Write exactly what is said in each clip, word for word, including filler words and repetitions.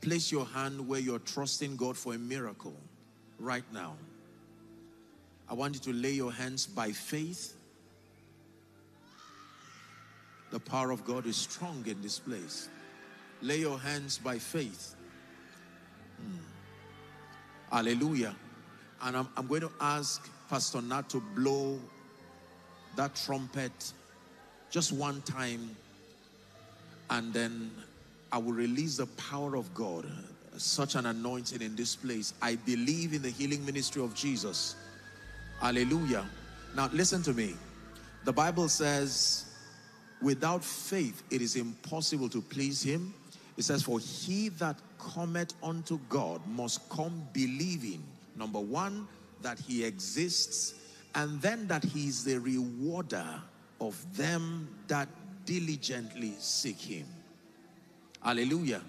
Place your hand where you're trusting God for a miracle right now. I want you to lay your hands by faith. The power of God is strong in this place. Lay your hands by faith. Mm. Hallelujah. And I'm, I'm going to ask Pastor Nat to blow that trumpet just one time, and then I will release the power of God, such an anointing in this place. I believe in the healing ministry of Jesus. Hallelujah. Now listen to me. The Bible says, without faith it is impossible to please him. It says, for he that cometh unto God must come believing, number one, that he exists, and then that he is the rewarder of them that diligently seek him. Hallelujah.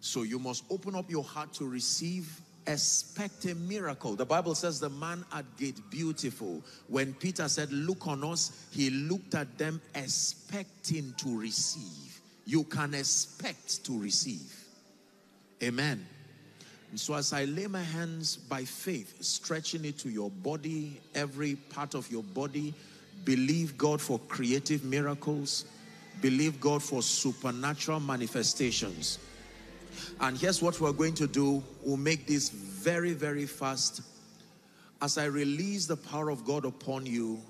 So you must open up your heart to receive. Expect a miracle. The Bible says the man at Gate Beautiful, when Peter said, look on us, he looked at them expecting to receive. You can expect to receive. Amen. And so as I lay my hands by faith, stretching it to your body, every part of your body, believe God for creative miracles. Believe God for supernatural manifestations. And here's what we're going to do. We'll make this very, very fast. As I release the power of God upon you,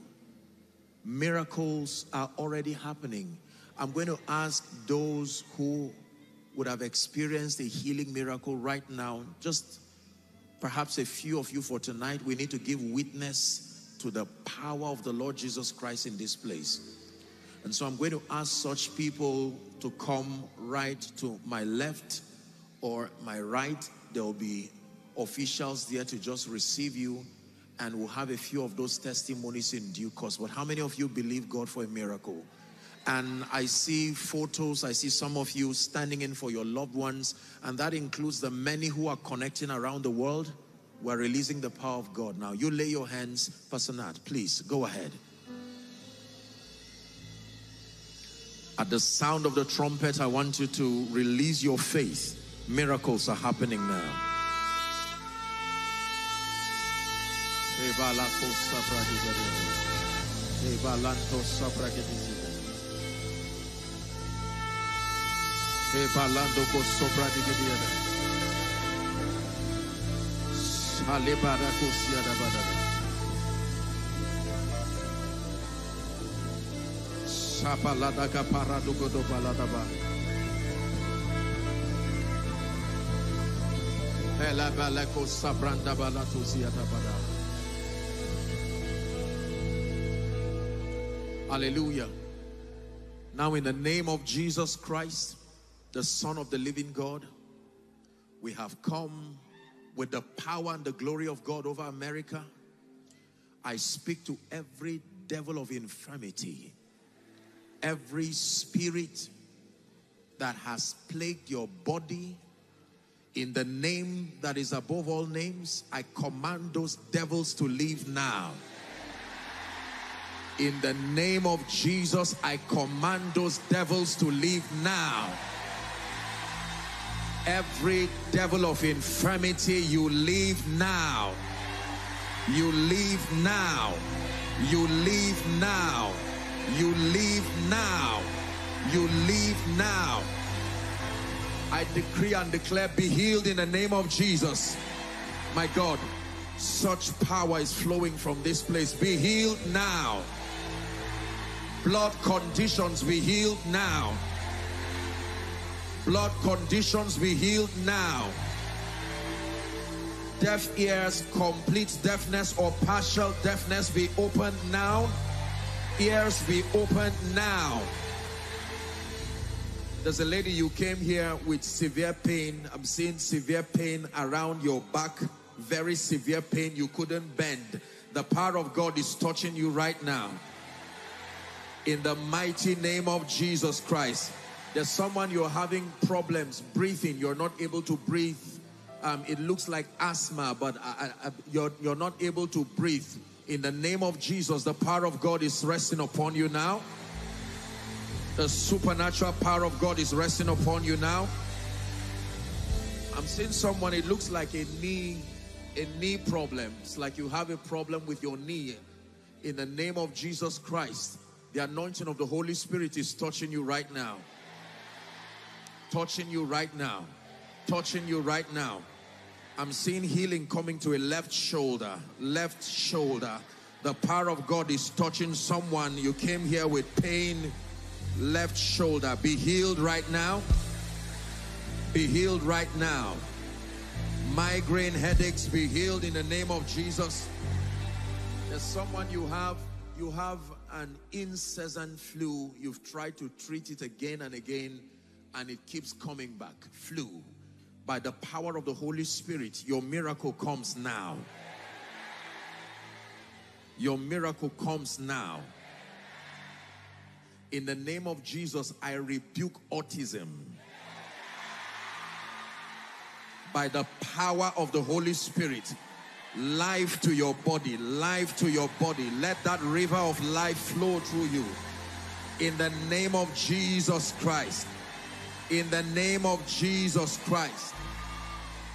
miracles are already happening. I'm going to ask those who would have experienced a healing miracle right now, just perhaps a few of you for tonight, we need to give witness to the power of the Lord Jesus Christ in this place. And so I'm going to ask such people to come right to my left or my right. There will be officials there to just receive you, and we'll have a few of those testimonies in due course. But how many of you believe God for a miracle? And I see photos. I see some of you standing in for your loved ones, and that includes the many who are connecting around the world. We're releasing the power of God now. You lay your hands. Pastor Nat, please go ahead. At the sound of the trumpet, I want you to release your faith. Miracles are happening now. Hallelujah. Now in the name of Jesus Christ, the Son of the living God, we have come with the power and the glory of God over America. I speak to every devil of infirmity. Every spirit that has plagued your body, in the name that is above all names, I command those devils to leave now. In the name of Jesus, I command those devils to leave now. Every devil of infirmity, you leave now. You leave now. You leave now. You leave now. You leave now. I decree and declare, be healed in the name of Jesus. My God, such power is flowing from this place. Be healed now. Blood conditions, be healed now. Blood conditions, be healed now. Deaf ears, complete deafness or partial deafness, be opened now. Ears be opened now. There's a lady, you came here with severe pain. I'm seeing severe pain around your back, very severe pain. You couldn't bend. The power of God is touching you right now. In the mighty name of Jesus Christ. There's someone, you're having problems breathing. You're not able to breathe. Um, it looks like asthma, but I, I, you're, you're not able to breathe. In the name of Jesus, the power of God is resting upon you now. The supernatural power of God is resting upon you now. I'm seeing someone, it looks like a knee, a knee problem. It's like you have a problem with your knee. In the name of Jesus Christ, the anointing of the Holy Spirit is touching you right now. Touching you right now. Touching you right now. I'm seeing healing coming to a left shoulder. Left shoulder. The power of God is touching someone. You came here with pain. Left shoulder, be healed right now. Be healed right now. Migraine headaches, be healed in the name of Jesus. There's someone, you have you have an incessant flu. You've tried to treat it again and again, and it keeps coming back. Flu. By the power of the Holy Spirit, your miracle comes now. Your miracle comes now. In the name of Jesus, I rebuke autism. By the power of the Holy Spirit, life to your body, life to your body. Let that river of life flow through you. In the name of Jesus Christ. In the name of Jesus Christ.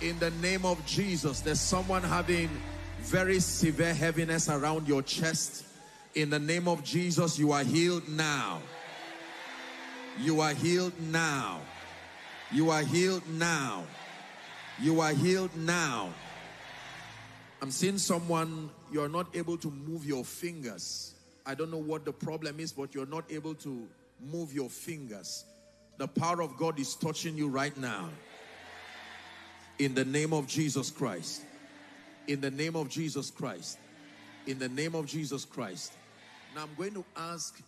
In the name of Jesus, there's someone having very severe heaviness around your chest. In the name of Jesus, you are healed now. You are healed now. You are healed now. You are healed now. I'm seeing someone, you're not able to move your fingers. I don't know what the problem is, but you're not able to move your fingers. The power of God is touching you right now. In the name of Jesus Christ. In the name of Jesus Christ. In the name of Jesus Christ. Now I'm going to ask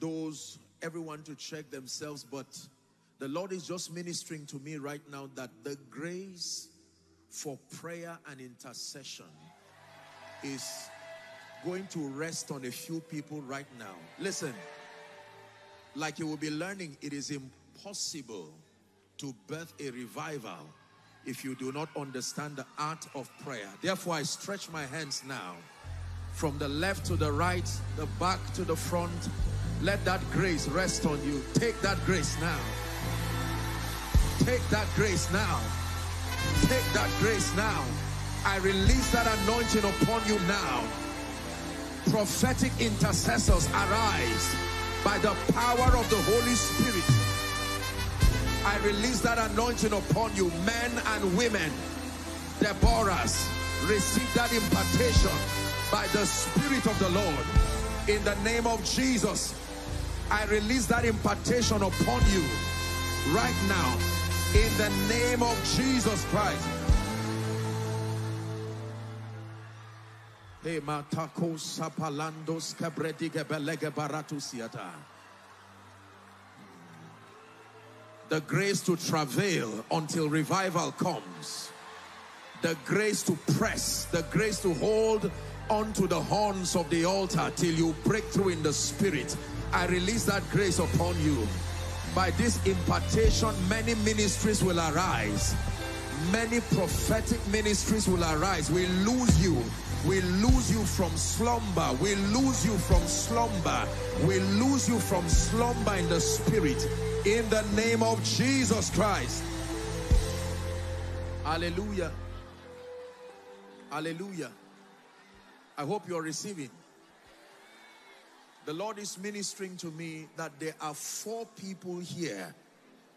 those, everyone to check themselves, but the Lord is just ministering to me right now that the grace for prayer and intercession is going to rest on a few people right now. Listen, like you will be learning, it is impossible to birth a revival if you do not understand the art of prayer. Therefore, I stretch my hands now from the left to the right, the back to the front. Let that grace rest on you. Take that grace now. Take that grace now. Take that grace now. I release that anointing upon you now. Prophetic intercessors, arise by the power of the Holy Spirit. I release that anointing upon you, men and women. Deborahs, receive that impartation by the Spirit of the Lord. In the name of Jesus, I release that impartation upon you right now. In the name of Jesus Christ. Hey, matakos apalandos kabredige belege baratusiata. The grace to travail until revival comes. The grace to press. The grace to hold onto the horns of the altar till you break through in the spirit. I release that grace upon you. By this impartation, many ministries will arise. Many prophetic ministries will arise. We lose you. We lose you from slumber. We lose you from slumber. We lose you from slumber in the spirit. In the name of Jesus Christ. Hallelujah. Hallelujah. I hope you're receiving. The Lord is ministering to me that there are four people here.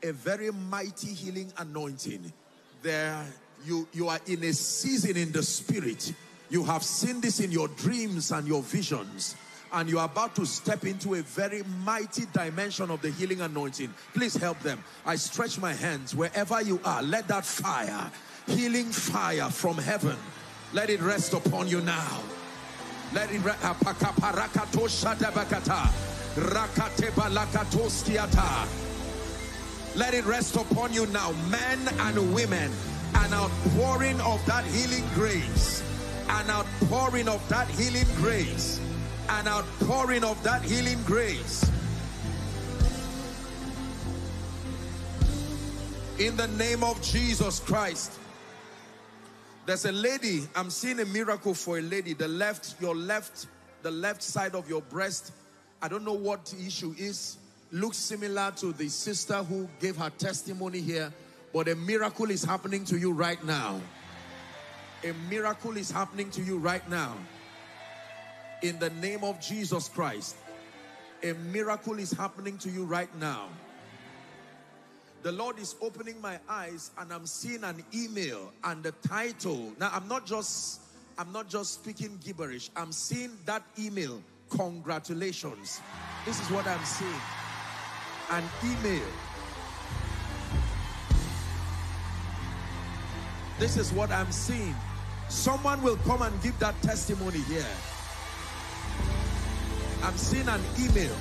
A very mighty healing anointing. There, you, you are in a season in the spirit. You have seen this in your dreams and your visions. And you are about to step into a very mighty dimension of the healing anointing. Please help them. I stretch my hands wherever you are. Let that fire, healing fire from heaven, let it rest upon you now. Let it rest. Let it rest upon you now, men and women. An outpouring of that healing grace. An outpouring of that healing grace. An outpouring of that healing grace. In the name of Jesus Christ. There's a lady, I'm seeing a miracle for a lady. The left, your left, the left side of your breast, I don't know what the issue is. Looks similar to the sister who gave her testimony here. But a miracle is happening to you right now. A miracle is happening to you right now. In the name of Jesus Christ. A miracle is happening to you right now. The Lord is opening my eyes and I'm seeing an email and the title. Now, I'm not just, I'm not just speaking gibberish. I'm seeing that email. Congratulations. This is what I'm seeing. An email. This is what I'm seeing. Someone will come and give that testimony here. I'm seeing an email.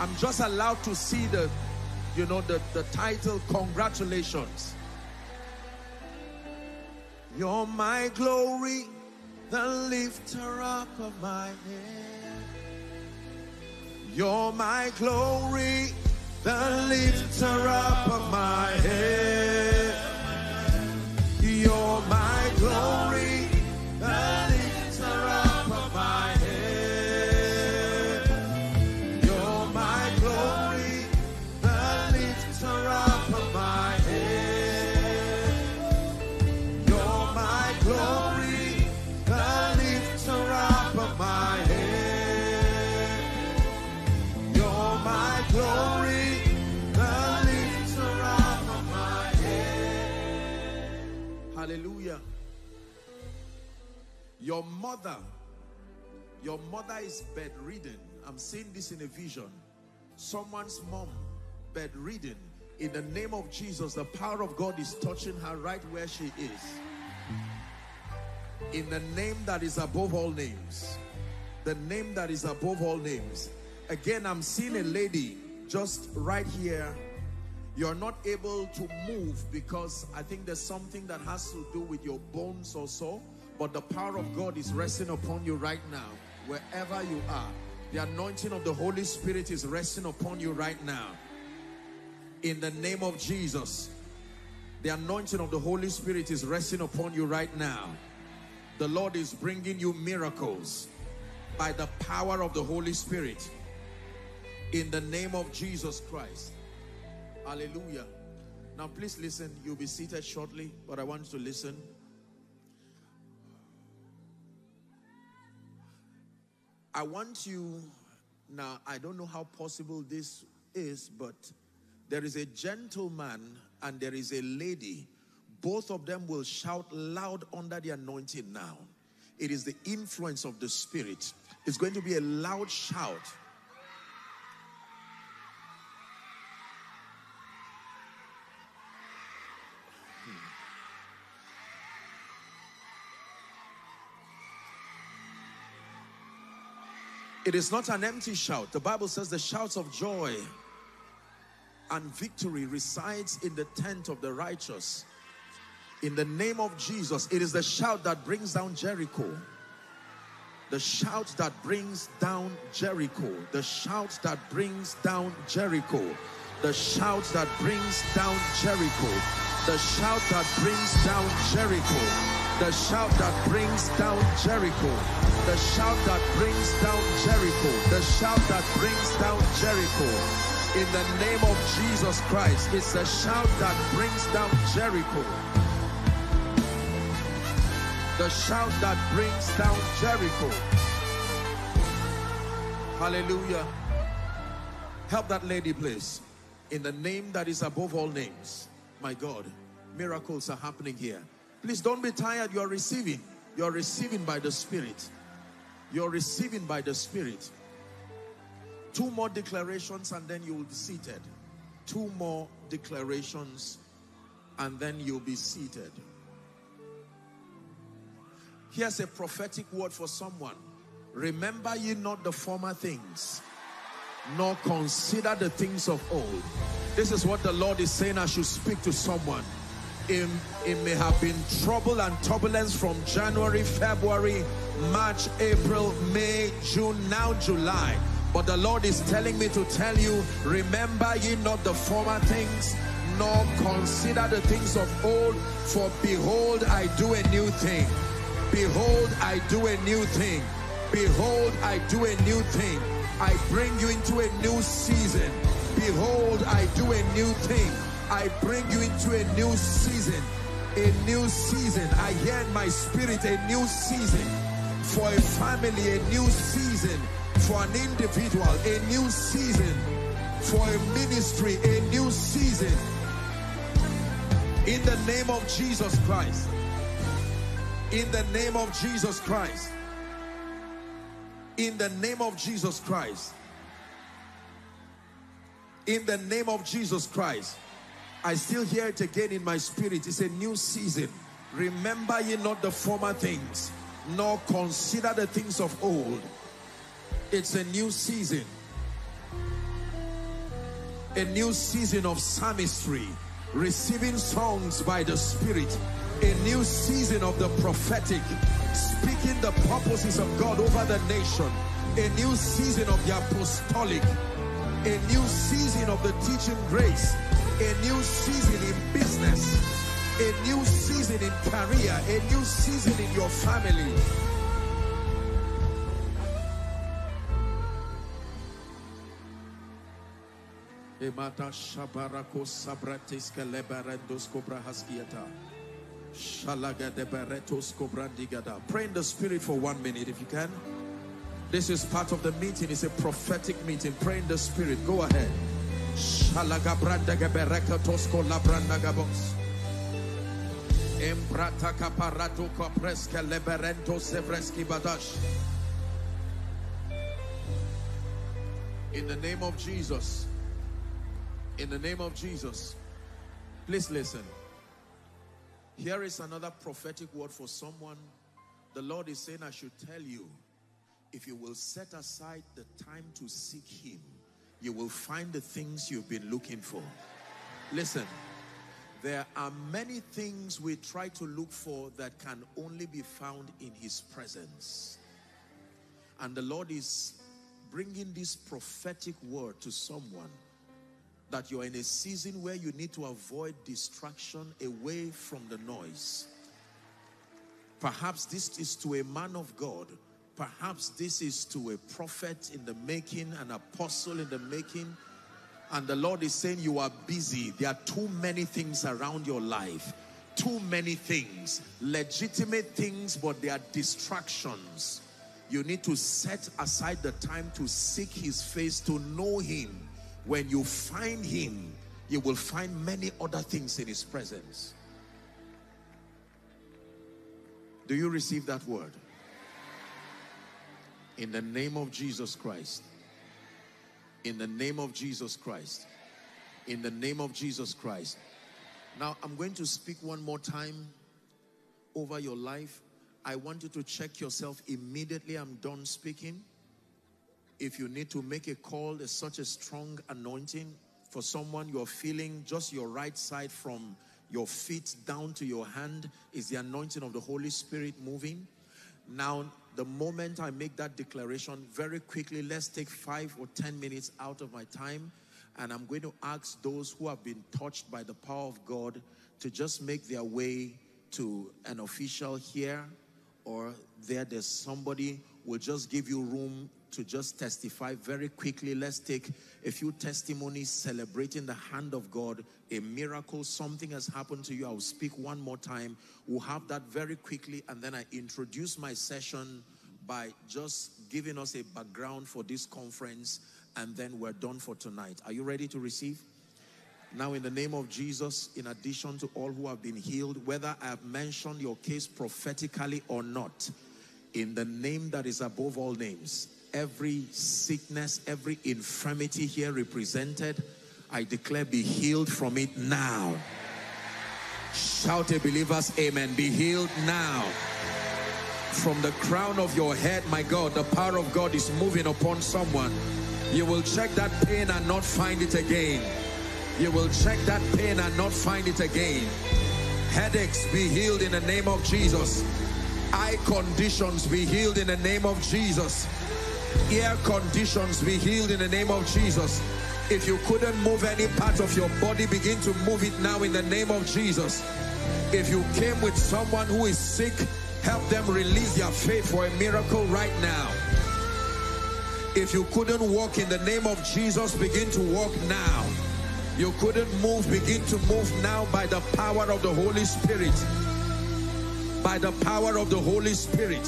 I'm just allowed to see the, you know, the, the title, congratulations. You're my glory, the lifter up of my head. You're my glory, the lifter up of my head. You're my glory, the lifter up of my head. Hallelujah. Your mother, your mother is bedridden. I'm seeing this in a vision. Someone's mom, bedridden. In the name of Jesus, the power of God is touching her right where she is. In the name that is above all names. The name that is above all names. Again, I'm seeing a lady just right here. You're not able to move because I think there's something that has to do with your bones or so. But the power of God is resting upon you right now, wherever you are. The anointing of the Holy Spirit is resting upon you right now. In the name of Jesus, the anointing of the Holy Spirit is resting upon you right now. The Lord is bringing you miracles by the power of the Holy Spirit. In the name of Jesus Christ. Hallelujah. Now please listen. You'll be seated shortly, but I want you to listen. I want you, now I don't know how possible this is, but there is a gentleman and there is a lady. Both of them will shout loud under the anointing now. It is the influence of the Spirit. It's going to be a loud shout. It is not an empty shout. The Bible says the shouts of joy and victory resides in the tent of the righteous. In the name of Jesus, it is the shout that brings down Jericho. The shout that brings down Jericho. The shout that brings down Jericho. The shout that brings down Jericho. The shout that brings down Jericho. The shout that brings down Jericho. The shout that brings down Jericho. The shout that brings down Jericho. In the name of Jesus Christ, it's the shout that brings down Jericho. The shout that brings down Jericho. Hallelujah. Help that lady, please. In the name that is above all names. My God, miracles are happening here. Please don't be tired. You're receiving. You're receiving by the Spirit. You're receiving by the Spirit. Two more declarations and then you will be seated. Two more declarations and then you'll be seated. Here's a prophetic word for someone. Remember ye not the former things. nor consider the things of old. This is what the Lord is saying. I should speak to someone. It, it may have been trouble and turbulence from January, February, March, April, May, June, now July. But the Lord is telling me to tell you, remember ye not the former things, nor consider the things of old, for behold, I do a new thing. Behold, I do a new thing. Behold, I do a new thing. I bring you into a new season. Behold, I do a new thing. I bring you into a new season. A new season. I hear in my spirit a new season. For a family, a new season. For an individual, a new season. For a ministry, a new season. In the name of Jesus Christ. In the name of Jesus Christ. In the name of Jesus Christ. In the name of Jesus Christ. I still hear it again in my spirit. It's a new season. Remember ye not the former things, nor consider the things of old. It's a new season. A new season of psalmistry, receiving songs by the Spirit. A new season of the prophetic, speaking the purposes of God over the nation. A new season of the apostolic. A new season of the teaching grace. A new season in business. A new season in career. A new season in your family. Pray in the Spirit for one minute if you can. This is part of the meeting. It's a prophetic meeting. Pray in the Spirit. Go ahead. In the name of Jesus. In the name of Jesus. Please listen. Here is another prophetic word for someone. The Lord is saying, I should tell you, if you will set aside the time to seek Him, you will find the things you've been looking for. Listen, there are many things we try to look for that can only be found in His presence. And the Lord is bringing this prophetic word to someone, that you're in a season where you need to avoid distraction away from the noise. Perhaps this is to a man of God. Perhaps this is to a prophet in the making, an apostle in the making. And the Lord is saying you are busy. There are too many things around your life. Too many things. Legitimate things, but they are distractions. You need to set aside the time to seek His face, to know Him. When you find Him, you will find many other things in His presence. Do you receive that word? In the name of Jesus Christ. In the name of Jesus Christ. In the name of Jesus Christ. Now, I'm going to speak one more time over your life. I want you to check yourself immediately I'm done speaking. If you need to make a call, there's such a strong anointing for someone. You're feeling just your right side from your feet down to your hand is the anointing of the Holy Spirit moving. Now, the moment I make that declaration, very quickly, let's take five or ten minutes out of my time. And I'm going to ask those who have been touched by the power of God to just make their way to an official here or there. There's somebody who will just give you room to just testify very quickly. Let's take a few testimonies celebrating the hand of God, a miracle, something has happened to you. I'll speak one more time. We'll have that very quickly, and then I introduce my session by just giving us a background for this conference, and then we're done for tonight. Are you ready to receive? Now, in the name of Jesus, in addition to all who have been healed, whether I have mentioned your case prophetically or not, in the name that is above all names, every sickness, every infirmity here represented, I declare, be healed from it now. Shout a believer's amen. Be healed now. From the crown of your head, my God, the power of God is moving upon someone. You will check that pain and not find it again. You will check that pain and not find it again. Headaches, be healed in the name of Jesus. Eye conditions, be healed in the name of Jesus. Ear conditions, be healed in the name of Jesus. If you couldn't move any part of your body, begin to move it now in the name of Jesus. If you came with someone who is sick, help them release their faith for a miracle right now. If you couldn't walk, in the name of Jesus, begin to walk now. You couldn't move, begin to move now by the power of the Holy Spirit. By the power of the Holy Spirit.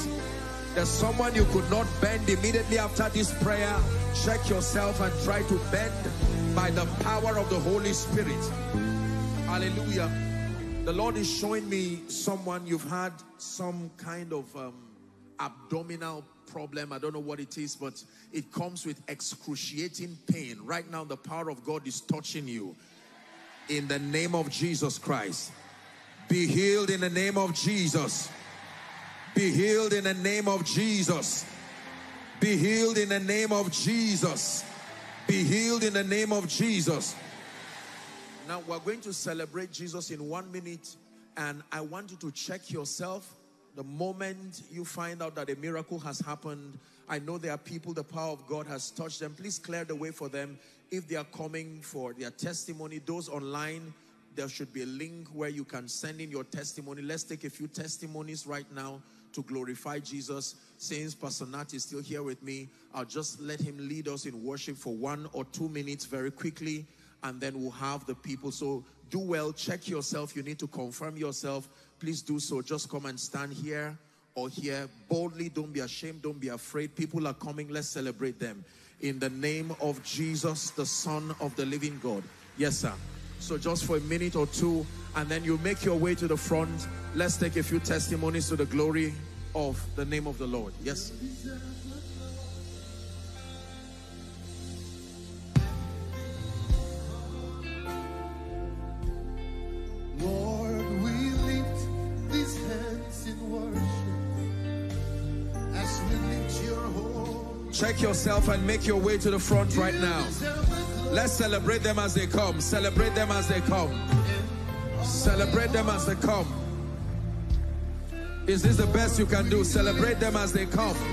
There's someone you could not bend. Immediately after this prayer, check yourself and try to bend by the power of the Holy Spirit. Hallelujah. The Lord is showing me someone, you've had some kind of um, abdominal problem. I don't know what it is, but it comes with excruciating pain. Right now, the power of God is touching you. In the name of Jesus Christ. Be healed in the name of Jesus. Be healed in the name of Jesus. Be healed in the name of Jesus. Be healed in the name of Jesus. Now we're going to celebrate Jesus in one minute, and I want you to check yourself. The moment you find out that a miracle has happened, I know there are people the power of God has touched them. Please clear the way for them if they are coming for their testimony. Those online, there should be a link where you can send in your testimony. Let's take a few testimonies right now to glorify Jesus. Since Pastor Nat is still here with me, I'll just let him lead us in worship for one or two minutes very quickly, and then we'll have the people. So do well, check yourself. You need to confirm yourself. Please do so. Just come and stand here or here boldly. Don't be ashamed. Don't be afraid. People are coming. Let's celebrate them. In the name of Jesus, the Son of the living God. Yes, sir. So just for a minute or two, and then you make your way to the front. Let's take a few testimonies to the glory of the name of the Lord. Yes. Lord, we lift these hands in worship as we lift your home. Check yourself and make your way to the front right now. Let's celebrate them as they come. Celebrate them as they come. Celebrate them as they come. Is this the best you can do? Celebrate them as they come. So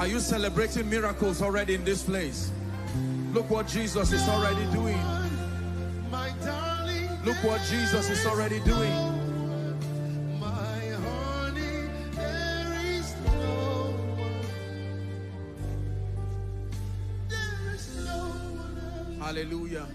Are you celebrating miracles already in this place? Look what Jesus is already doing. Look what Jesus is already doing. Hallelujah.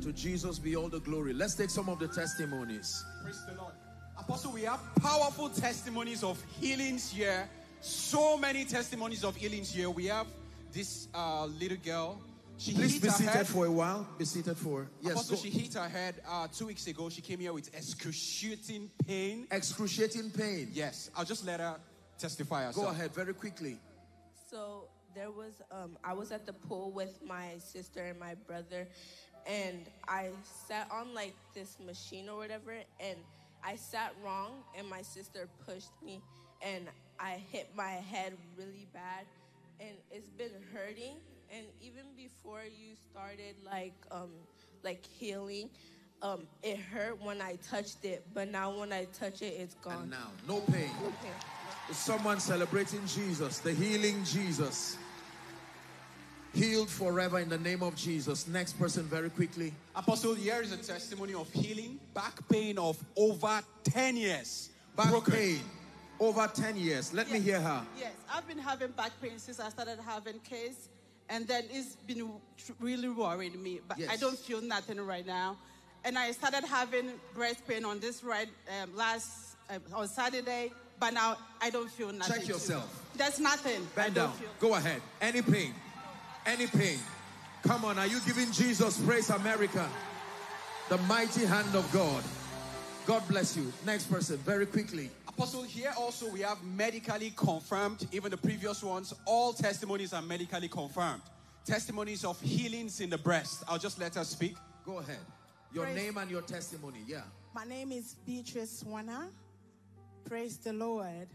To Jesus be all the glory. Let's take some of the testimonies. Praise the Lord. Apostle, we have powerful testimonies of healings here. So many testimonies of healings here. We have this uh, little girl. She Please be seated head. for a while. Be seated for. Yes, Apostle, go. She hit her head uh, two weeks ago. She came here with excruciating pain. Excruciating pain. Yes. I'll just let her testify herself. Go ahead very quickly. So... There was, um, I was at the pool with my sister and my brother, and I sat on like this machine or whatever, and I sat wrong, and my sister pushed me, and I hit my head really bad, and it's been hurting. And even before you started like, um, like healing, um, it hurt when I touched it, but now when I touch it, it's gone. And now, no pain. Okay. Is someone celebrating Jesus, the healing Jesus? Healed forever in the name of Jesus. Next person very quickly. Apostle, here is a testimony of healing. Back pain of over ten years. Back Broken. pain. Over ten years. Let yes. me hear her. Yes, I've been having back pain since I started having kids. And then it's been really worrying me. But yes. I don't feel nothing right now. And I started having breast pain on this right um, last, um, on Saturday. But now I don't feel nothing. Check yourself. Too. That's nothing. Bend down. Feel... Go ahead. Any pain. Any pain. Come on, are you giving Jesus praise, America? The mighty hand of God. God bless you. Next person, very quickly. Apostle, here also we have medically confirmed, even the previous ones, all testimonies are medically confirmed. Testimonies of healings in the breast. I'll just let her speak. Go ahead. Your praise. name and your testimony, yeah. My name is Beatrice Wana. Praise the Lord.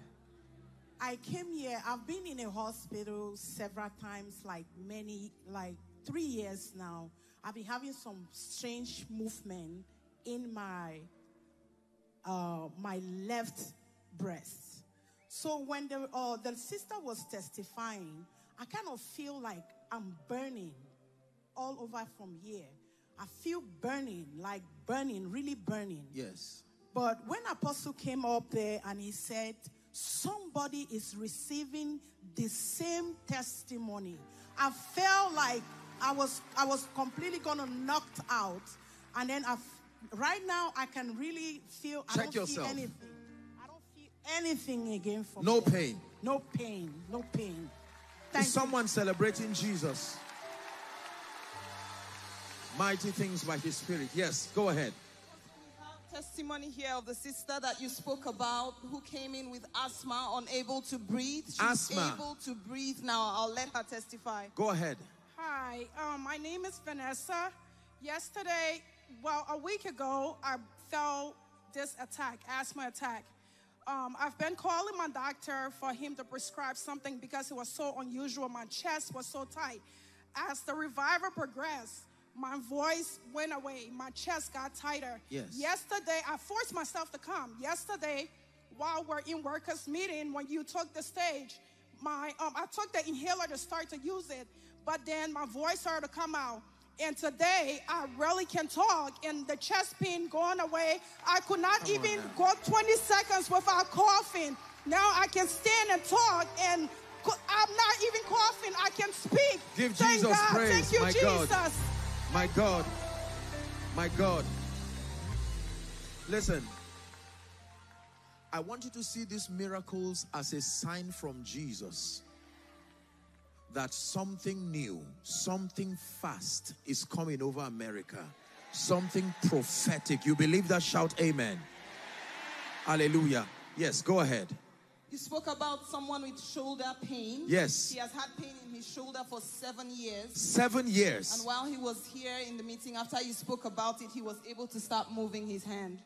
I came here, I've been in a hospital several times, like many, like three years now. I've been having some strange movement in my, uh, my left breast. So when the, uh, the sister was testifying, I kind of feel like I'm burning all over from here. I feel burning, like burning, really burning. Yes. But when Apostle came up there and he said, somebody is receiving the same testimony. I felt like I was, I was completely gonna knocked out. And then I, right now I can really feel, I Check don't yourself. feel anything. I don't feel anything again from No there. pain. No pain, no pain. Thank is someone you. celebrating Jesus? Mighty things by his spirit. Yes, go ahead. Testimony here of the sister that you spoke about who came in with asthma, unable to breathe. She's asthma. able to breathe now. I'll let her testify. Go ahead. Hi, um, my name is Vanessa. Yesterday, well, a week ago, I felt this attack, asthma attack. Um, I've been calling my doctor for him to prescribe something because it was so unusual. My chest was so tight. As the revival progressed, my voice went away. My chest got tighter. Yes. Yesterday, I forced myself to come. Yesterday, while we're in workers' meeting, when you took the stage, my um, I took the inhaler to start to use it, but then my voice started to come out. And today, I really can talk, and the chest pain going away. I could not come even go twenty seconds without coughing. Now I can stand and talk, and I'm not even coughing. I can speak. Give Thank Jesus God. praise. Thank you, my Jesus. God. My God, my God. Listen, I want you to see these miracles as a sign from Jesus that something new, something fast is coming over America, something prophetic. You believe that? Shout amen. Hallelujah. Yes, go ahead. You spoke about someone with shoulder pain. Yes. He has had pain in his shoulder for seven years. Seven years. And while he was here in the meeting, after you spoke about it, he was able to start moving his hand.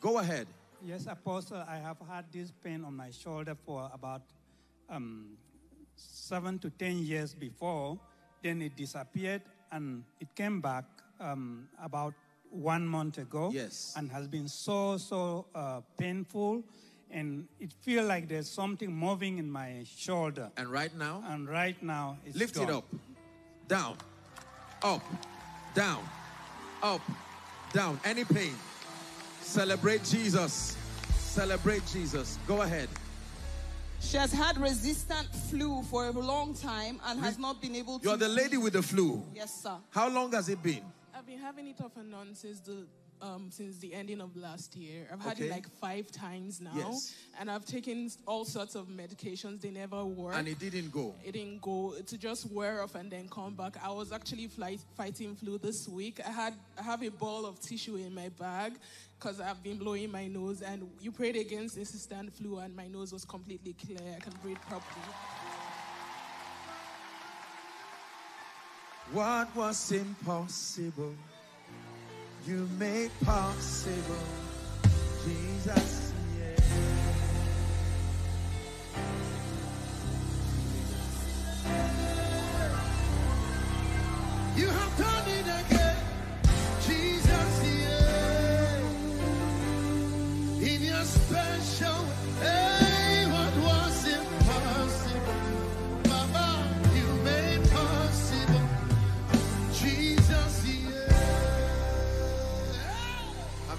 Go ahead. Yes, Apostle, I have had this pain on my shoulder for about um, seven to ten years before. Then it disappeared and it came back um, about one month ago. Yes. And has been so, so uh, painful. and it feels like there's something moving in my shoulder. And right now? And right now, it's lift gone. It up, down, up, down, up, down. Any pain? Celebrate Jesus. Celebrate Jesus. Go ahead. She has had resistant flu for a long time and has not been able to... You're the lady with the flu. Yes, sir. How long has it been? I've been having it off and on since the... Um, since the ending of last year. I've had okay. it like five times now. Yes. And I've taken all sorts of medications. They never work. And it didn't go. It didn't go. To just wear off and then come back. I was actually fly, fighting flu this week. I had I have a ball of tissue in my bag because I've been blowing my nose. And you prayed against insistent flu and my nose was completely clear. I can breathe properly. What was impossible? You made possible, Jesus, yeah. You have done it again, Jesus, yeah. In your special way, what was impossible, Baba, you made possible, Jesus, yeah.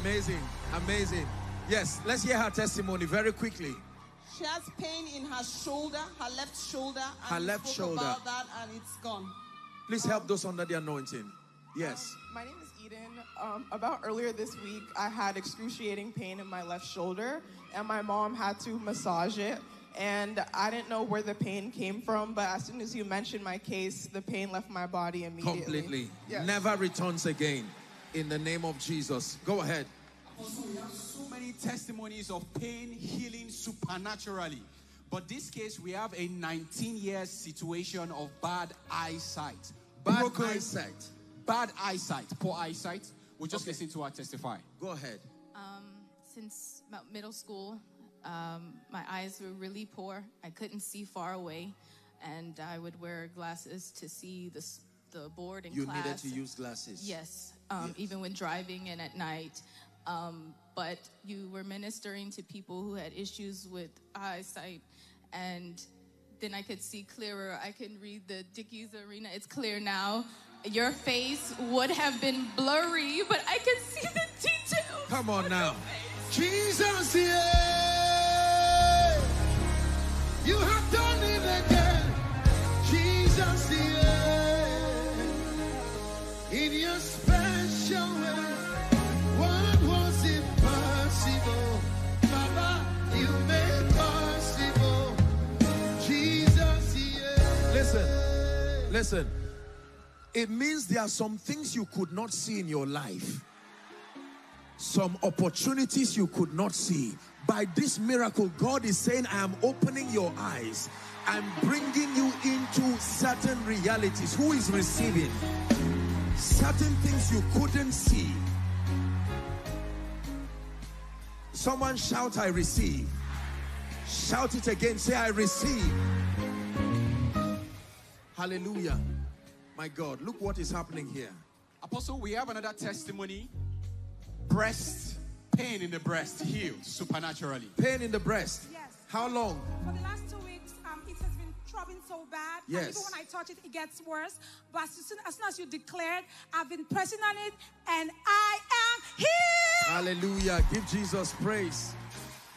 Amazing, amazing. Yes, let's hear her testimony very quickly. She has pain in her shoulder, her left shoulder. And her left shoulder. About that and it's gone. Please um, help those under the anointing. Yes. Um, my name is Eden. Um, about earlier this week, I had excruciating pain in my left shoulder, and my mom had to massage it. And I didn't know where the pain came from, but as soon as you mentioned my case, the pain left my body immediately. Completely. Yes. Never returns again. In the name of Jesus. Go ahead. Also, we have so many testimonies of pain healing supernaturally. But this case, we have a nineteen year situation of bad eyesight. Bad Broken, eyesight. Bad eyesight. Poor eyesight. We'll just okay. listen to her testify. Go ahead. Um, since middle school, um, my eyes were really poor. I couldn't see far away. And I would wear glasses to see the, the board in you class. You needed to use glasses. Yes. Um, yes. Even when driving and at night. Um, but you were ministering to people who had issues with eyesight. And then I could see clearer. I can read the Dickies Arena. It's clear now. Your face would have been blurry, but I can see the details. Come on now. Jesus, yeah. You have done it again. Jesus, yeah. In your spirit. What was impossible, Baba, you made possible, Jesus, yeah. Listen, listen, it means there are some things you could not see in your life, some opportunities you could not see. By this miracle, God is saying, I am opening your eyes. I'm bringing you into certain realities. Who is receiving? Certain things you couldn't see. Someone shout, I receive. Shout it again. Say, I receive. Hallelujah. My God, look what is happening here. Apostle, we have another testimony. Breast, pain in the breast healed supernaturally. Pain in the breast? Yes. How long? For the last two weeks, um, it has been throbbing so bad. Yes. And even when I touch it, it gets worse. But as soon as, soon as you declared, I've been pressing on it and I am healed. Hallelujah. Give Jesus praise.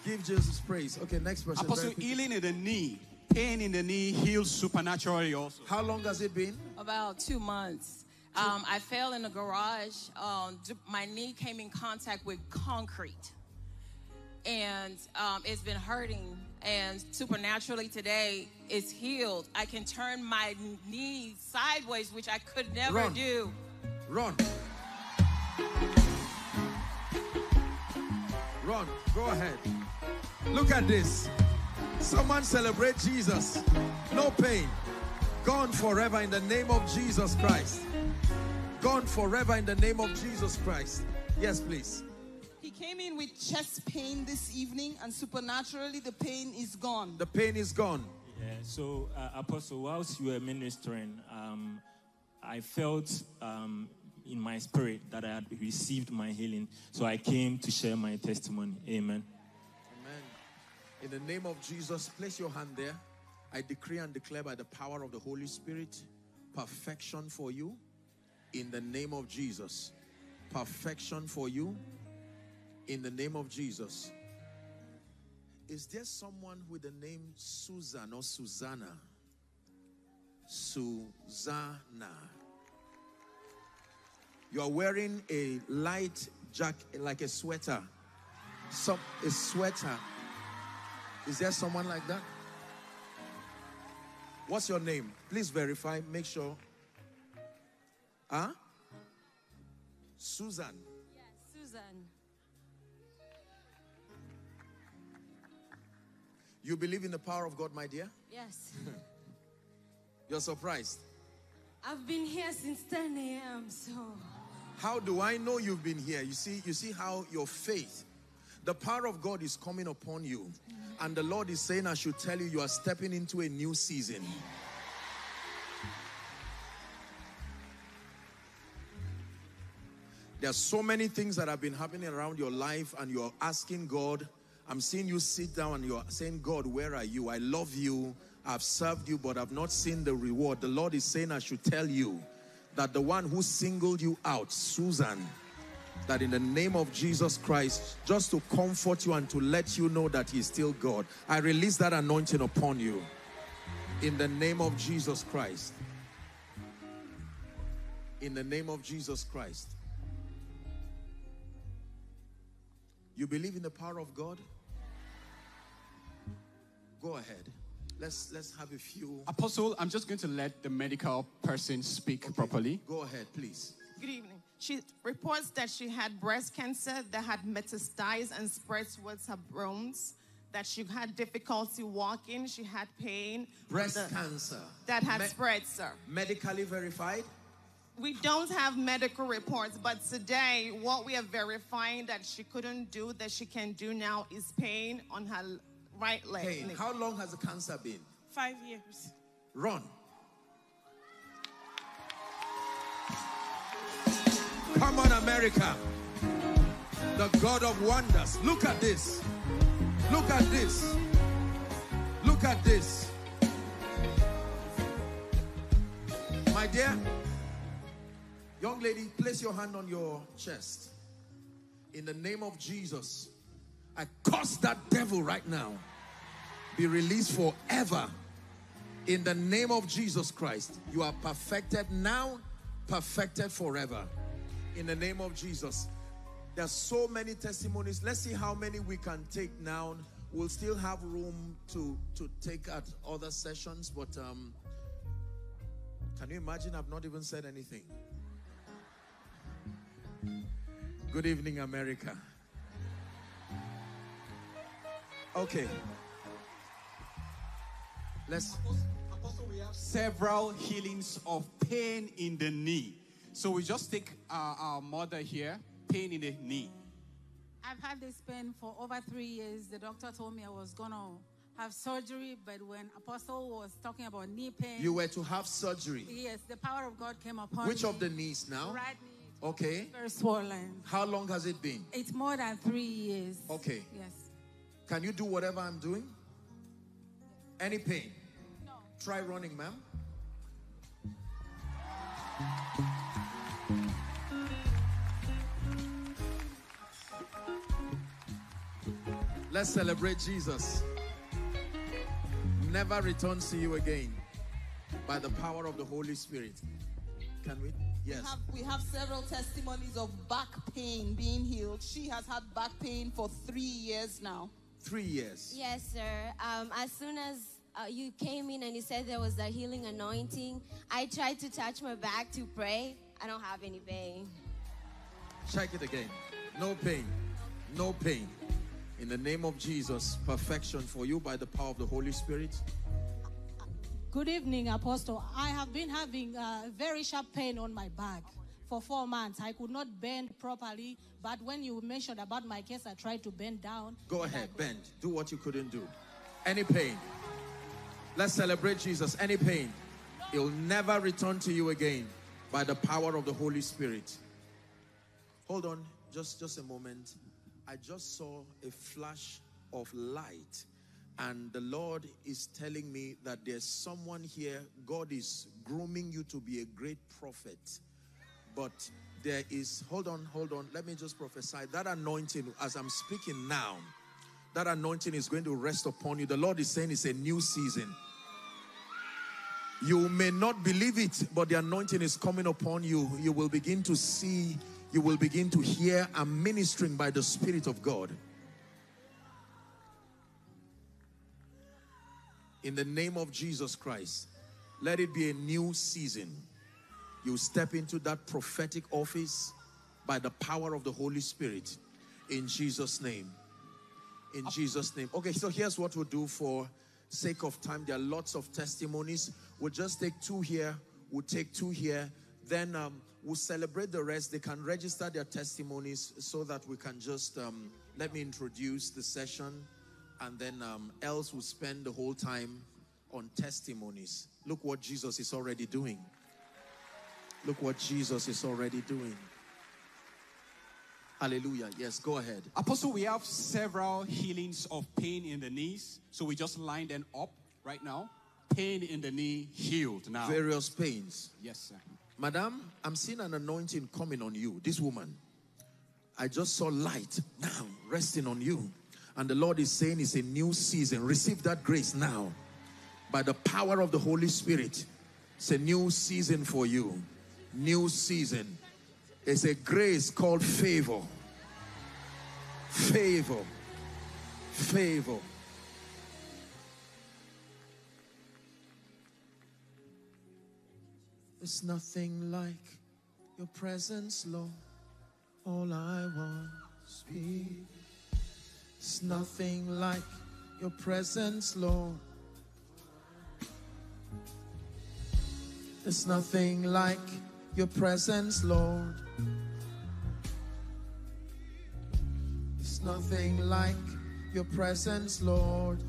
Give Jesus praise. Okay, next person. Apostle, healing in the knee. Pain in the knee healed supernaturally also. How long has it been? About two months. Two. Um, I fell in the garage. Um, my knee came in contact with concrete. And um, it's been hurting. And supernaturally today is healed. I can turn my knee sideways, which I could never Run. do. Run. Run. Go ahead. Look at this. Someone celebrate Jesus. No pain. Gone forever in the name of Jesus Christ. Gone forever in the name of Jesus Christ. Yes, please. He came in with chest pain this evening and supernaturally the pain is gone. The pain is gone. Yeah, so, uh, Apostle, whilst you were ministering, um, I felt um, in my spirit that I had received my healing. So I came to share my testimony. Amen. Amen. In the name of Jesus, place your hand there. I decree and declare by the power of the Holy Spirit, perfection for you. In the name of Jesus. Perfection for you. In the name of Jesus. Is there someone with the name Susan or Susanna? Susanna. You are wearing a light jacket, like a sweater. Some, a sweater. Is there someone like that? What's your name? Please verify. Make sure. Huh? Susan. Yes, Susan. You believe in the power of God, my dear? Yes. You're surprised? I've been here since ten A M So how do I know you've been here? You see, you see how your faith, the power of God is coming upon you. And the Lord is saying, I should tell you, you are stepping into a new season. There are so many things that have been happening around your life and you're asking God. I'm seeing you sit down and you're saying, God, where are you? I love you. I've served you, but I've not seen the reward. The Lord is saying, I should tell you that the one who singled you out, Susan, that in the name of Jesus Christ, just to comfort you and to let you know that he's still God. I release that anointing upon you in the name of Jesus Christ. In the name of Jesus Christ. You believe in the power of God? Go ahead. Let's, let's have a few. Apostle, I'm just going to let the medical person speak okay. properly. Go ahead, please. Good evening. She reports that she had breast cancer that had metastasized and spread towards her bones, that she had difficulty walking, she had pain. Breast the, cancer. That had Me spread, sir. Medically verified? We don't have medical reports, but today what we are verifying that she couldn't do, that she can do now, is pain on her right leg. Pain. How long has the cancer been? Five years. Run. Come on, America. The God of wonders. Look at this. Look at this. Look at this. My dear, young lady, place your hand on your chest. In the name of Jesus, I curse that devil right now. Be released forever. In the name of Jesus Christ, you are perfected now, perfected forever. In the name of Jesus. There are so many testimonies. Let's see how many we can take now. We'll still have room to, to take at other sessions. But um, can you imagine? I've not even said anything. Good evening, America. Okay. Let's... Apostle, we have several healings of pain in the knee. So we just take our, our mother here, pain in the knee. I've had this pain for over three years. The doctor told me I was going to have surgery, but when Apostle was talking about knee pain... You were to have surgery? Yes, the power of God came upon Which me. Which of the knees now? Right knee. Okay. Very swollen. How long has it been? It's more than three years. Okay. Yes. Can you do whatever I'm doing? Any pain? No. Try running, ma'am. Let's celebrate Jesus. Never returns to you again by the power of the Holy Spirit. Can we? Yes. We have, we have several testimonies of back pain being healed. She has had back pain for three years now. Three years. Yes, sir. Um, as soon as Uh, you came in and you said there was a healing anointing, I tried to touch my back to pray. I don't have any pain. Check it again. No pain. No pain. In the name of Jesus, perfection for you by the power of the Holy Spirit. Good evening, Apostle. I have been having uh, very sharp pain on my back for four months. I could not bend properly, but when you mentioned about my case, I tried to bend down. Go ahead, bend. Do what you couldn't do. Any pain? Let's celebrate Jesus. Any pain, it will never return to you again by the power of the Holy Spirit. Hold on, just, just a moment. I just saw a flash of light. And the Lord is telling me that there's someone here, God is grooming you to be a great prophet. But there is, hold on, hold on, let me just prophesy. That anointing, as I'm speaking now, that anointing is going to rest upon you. The Lord is saying it's a new season. You may not believe it, but the anointing is coming upon you. You will begin to see, you will begin to hear, I'm ministering by the Spirit of God. In the name of Jesus Christ, let it be a new season. You step into that prophetic office by the power of the Holy Spirit. In Jesus' name. In Jesus' name. Okay, so here's what we'll do for sake of time. There are lots of testimonies. We'll just take two here. We'll take two here. Then um, we'll celebrate the rest. They can register their testimonies so that we can just, um, let me introduce the session. And then um, else we'll spend the whole time on testimonies. Look what Jesus is already doing. Look what Jesus is already doing. Hallelujah. Yes, go ahead. Apostle, we have several healings of pain in the knees. So we just lined them up right now. Pain in the knee healed now. Various pains. Yes, sir. Madam, I'm seeing an anointing coming on you. This woman. I just saw light now resting on you. And the Lord is saying it's a new season. Receive that grace now. By the power of the Holy Spirit. It's a new season for you. New season. It's a grace called favor. Favor. Favor. There's nothing like your presence, Lord. All I want is peace. It's nothing like your presence, Lord. It's nothing like your presence, Lord. It's nothing like your presence, Lord.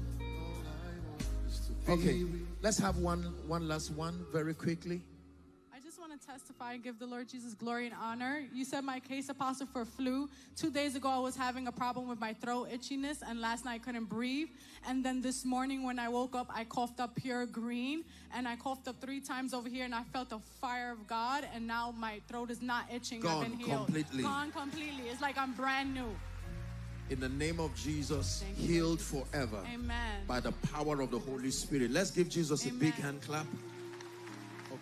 Okay, let's have one, one last one very quickly. Testify and give the Lord Jesus glory and honor. You said my case, Apostle, for flu. Two days ago, I was having a problem with my throat itchiness, and last night I couldn't breathe. And then this morning when I woke up, I coughed up pure green, and I coughed up three times over here, and I felt the fire of God, and now my throat is not itching. Gone. I've been healed. Completely. Gone completely. It's like I'm brand new. In the name of Jesus, thank healed Jesus. Forever. Amen. By the power of the Holy Spirit. Let's give Jesus Amen. A big hand clap.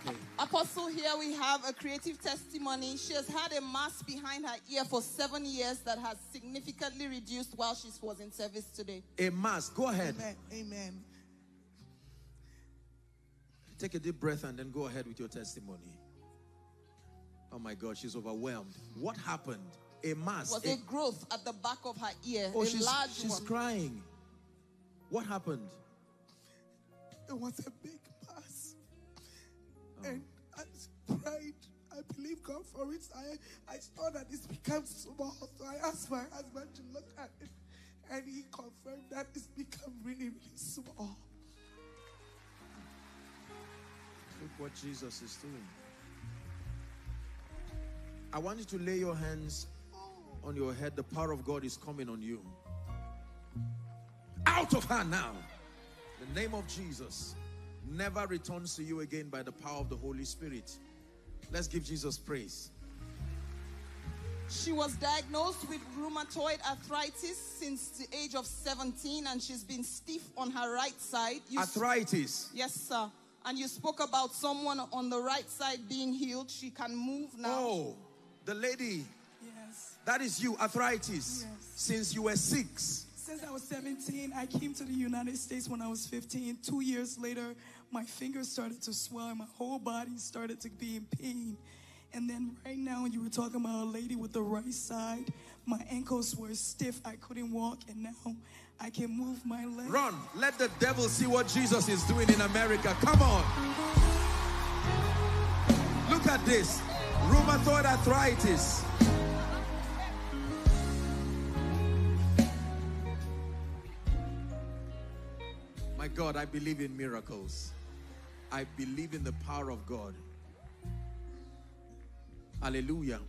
Okay. Apostle, here we have a creative testimony. She has had a mass behind her ear for seven years that has significantly reduced while she was in service today. A mass. Go ahead. Amen. Amen. Take a deep breath and then go ahead with your testimony. Oh my God, she's overwhelmed. What happened? A mass. It was a, a growth at the back of her ear. Oh, a she's, large she's one. Crying. What happened? It was a big mass. Oh. And I prayed. I believe God for it. I, I saw that it's become small. So I asked my husband to look at it. And he confirmed that it's become really, really small. Look what Jesus is doing. I want you to lay your hands on your head. The power of God is coming on you. Out of her now. In the name of Jesus. Never returns to you again by the power of the Holy Spirit. Let's give Jesus praise. She was diagnosed with rheumatoid arthritis since the age of seventeen, and she's been stiff on her right side. You arthritis? Yes, sir. And you spoke about someone on the right side being healed. She can move now. Oh, the lady. Yes. That is you, arthritis. Yes. Since you were six. Since I was seventeen, I came to the United States when I was fifteen. Two years later, my fingers started to swell and my whole body started to be in pain. And then right now, you were talking about a lady with the right side. My ankles were stiff. I couldn't walk, and now I can move my legs. Run. Let the devil see what Jesus is doing in America. Come on. Look at this. Rheumatoid arthritis. God, I believe in miracles. I believe in the power of God. Hallelujah.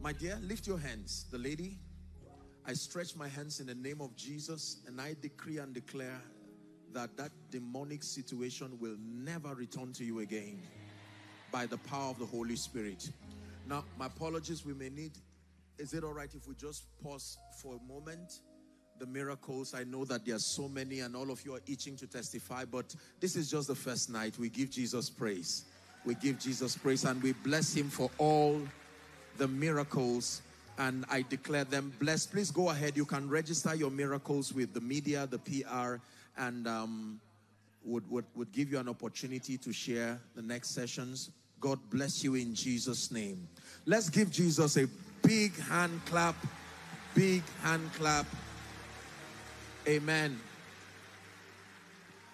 My dear, lift your hands. The lady, I stretch my hands in the name of Jesus, and I decree and declare that that demonic situation will never return to you again by the power of the Holy Spirit. Now, my apologies, we may need, is it all right if we just pause for a moment? The miracles, I know that there are so many and all of you are itching to testify, but this is just the first night. We give Jesus praise. We give Jesus praise and we bless him for all the miracles, and I declare them blessed. Please go ahead. You can register your miracles with the media, the P R, and um, would, would, would give you an opportunity to share the next sessions. God bless you in Jesus' name. Let's give Jesus a big hand clap. Big hand clap. Amen.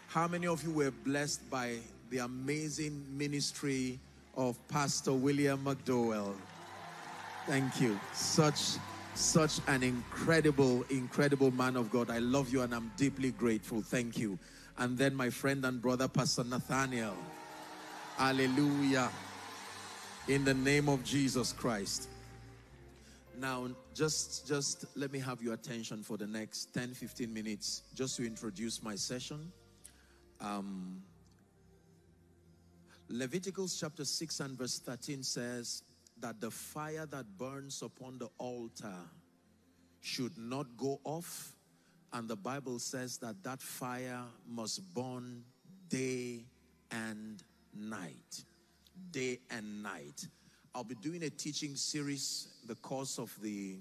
How many of you were blessed by the amazing ministry of Pastor William McDowell? Thank you. Such, such an incredible, incredible man of God. I love you and I'm deeply grateful. Thank you. And then my friend and brother, Pastor Nathaniel. Hallelujah. In the name of Jesus Christ. Now, just, just let me have your attention for the next ten to fifteen minutes, just to introduce my session. Um, Leviticus chapter six and verse thirteen says that the fire that burns upon the altar should not go off. And the Bible says that that fire must burn day and night. Day and night. I'll be doing a teaching series, the course of the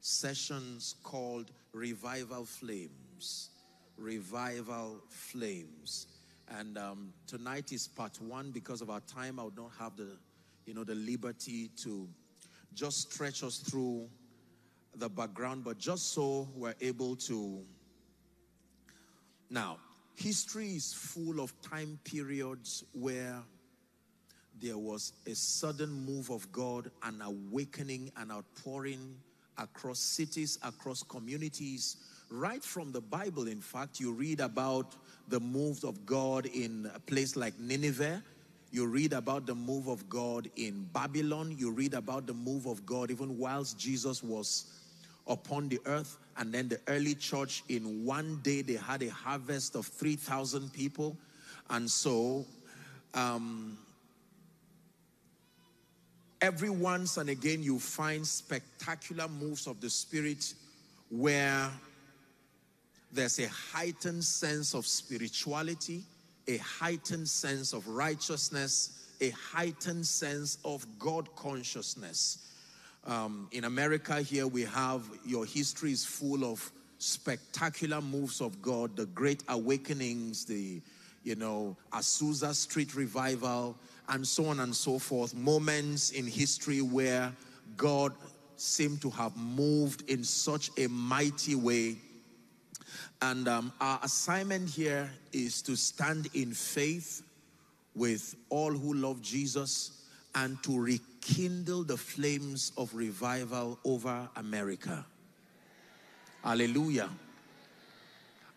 sessions, called Revival Flames. Revival Flames. And um, tonight is part one. Because of our time, I don't have the, you know, the liberty to just stretch us through the background, but just so we're able to. Now, history is full of time periods where there was a sudden move of God, an awakening, an outpouring across cities, across communities. Right from the Bible, in fact, you read about the move of God in a place like Nineveh. You read about the move of God in Babylon. You read about the move of God even whilst Jesus was upon the earth. And then the early church, in one day, they had a harvest of three thousand people. And so, um, every once and again, you find spectacular moves of the Spirit where there's a heightened sense of spirituality, a heightened sense of righteousness, a heightened sense of God consciousness. Um, in America here, we have, your history is full of spectacular moves of God, the great awakenings, the, you know, Azusa Street revival, and so on and so forth. Moments in history where God seemed to have moved in such a mighty way. And um, our assignment here is to stand in faith with all who love Jesus and to rekindle the flames of revival over America. Hallelujah.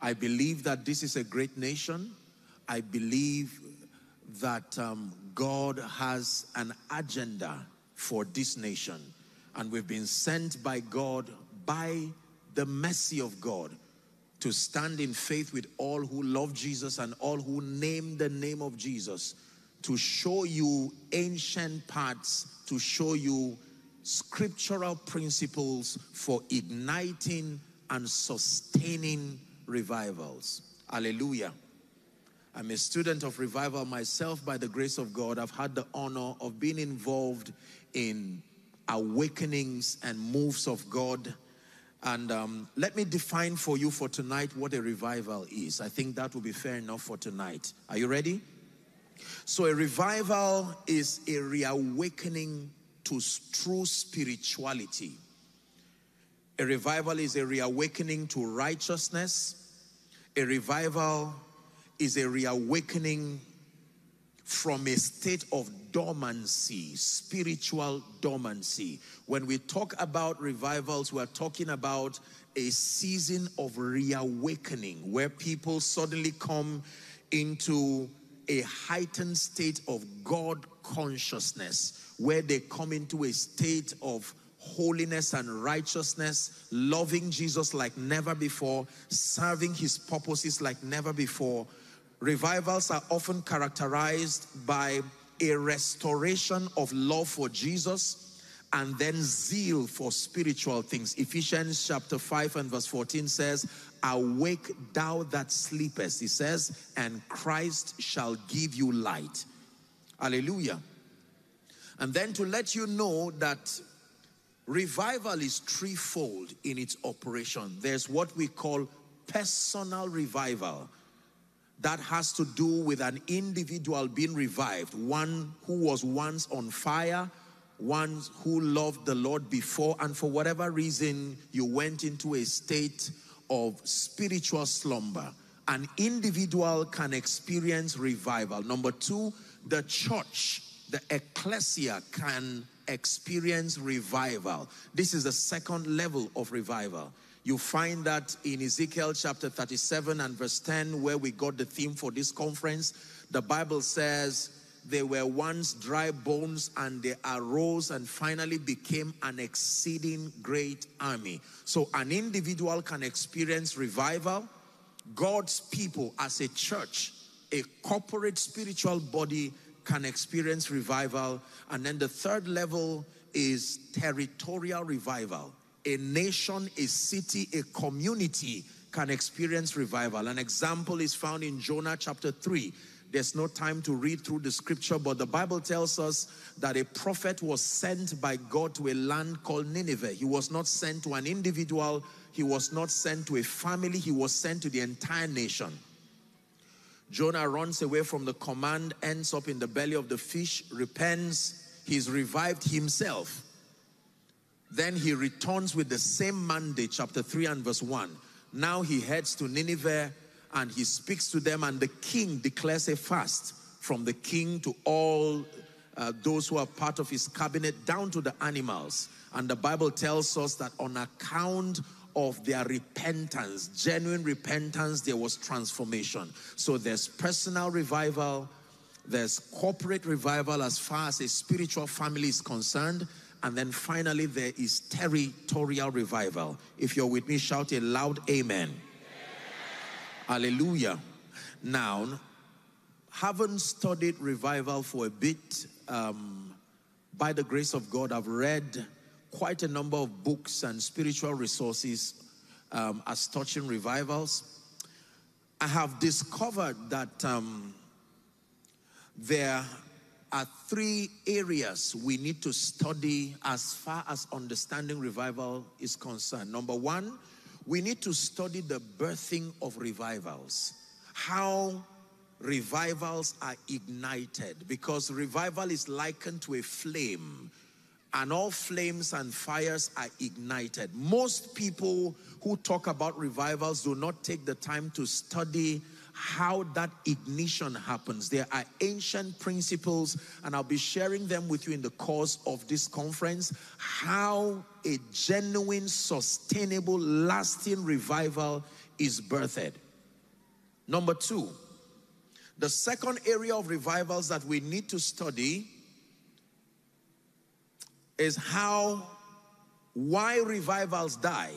I believe that this is a great nation. I believe that um, God has an agenda for this nation. And we've been sent by God, by the mercy of God, to stand in faith with all who love Jesus and all who name the name of Jesus, to show you ancient paths, to show you scriptural principles for igniting and sustaining revivals. Hallelujah. I'm a student of revival myself. By the grace of God, I've had the honor of being involved in awakenings and moves of God. And um, let me define for you for tonight what a revival is. I think that will be fair enough for tonight. Are you ready? So a revival is a reawakening to true spirituality. A revival is a reawakening to righteousness. A revival is a reawakening from a state of dormancy, spiritual dormancy. When we talk about revivals, we're talking about a season of reawakening where people suddenly come into a heightened state of God consciousness, where they come into a state of holiness and righteousness, loving Jesus like never before, serving his purposes like never before. Revivals are often characterized by a restoration of love for Jesus and then zeal for spiritual things. Ephesians chapter five and verse fourteen says, "Awake thou that sleepest," he says, "and Christ shall give you light." Hallelujah. And then to let you know that revival is threefold in its operation. There's what we call personal revival. That has to do with an individual being revived. One who was once on fire, one who loved the Lord before, and for whatever reason, you went into a state of spiritual slumber. An individual can experience revival. Number two, the church, the ecclesia, can experience revival. This is the second level of revival. You find that in Ezekiel chapter thirty-seven and verse ten, where we got the theme for this conference. The Bible says, "They were once dry bones, and they arose and finally became an exceeding great army." So an individual can experience revival. God's people as a church, a corporate spiritual body, can experience revival. And then the third level is territorial revival. A nation, a city, a community can experience revival. An example is found in Jonah chapter three. There's no time to read through the scripture, but the Bible tells us that a prophet was sent by God to a land called Nineveh. He was not sent to an individual. He was not sent to a family. He was sent to the entire nation. Jonah runs away from the command, ends up in the belly of the fish, repents. He's revived himself. Then he returns with the same mandate, chapter three and verse one. Now he heads to Nineveh and he speaks to them, and the king declares a fast, from the king to all uh, those who are part of his cabinet, down to the animals. And the Bible tells us that on account of their repentance, genuine repentance, there was transformation. So there's personal revival, there's corporate revival as far as a spiritual family is concerned, and then finally, there is territorial revival. If you're with me, shout a loud amen. Amen. Hallelujah. Now, haven't studied revival for a bit. Um, by the grace of God, I've read quite a number of books and spiritual resources um, as touching revivals. I have discovered that um, there are three areas we need to study as far as understanding revival is concerned. Number one, we need to study the birthing of revivals, how revivals are ignited, because revival is likened to a flame, and all flames and fires are ignited. Most people who talk about revivals do not take the time to study how that ignition happens. There are ancient principles, and I'll be sharing them with you in the course of this conference, how a genuine, sustainable, lasting revival is birthed. Number two, the second area of revivals that we need to study is how, why revivals die.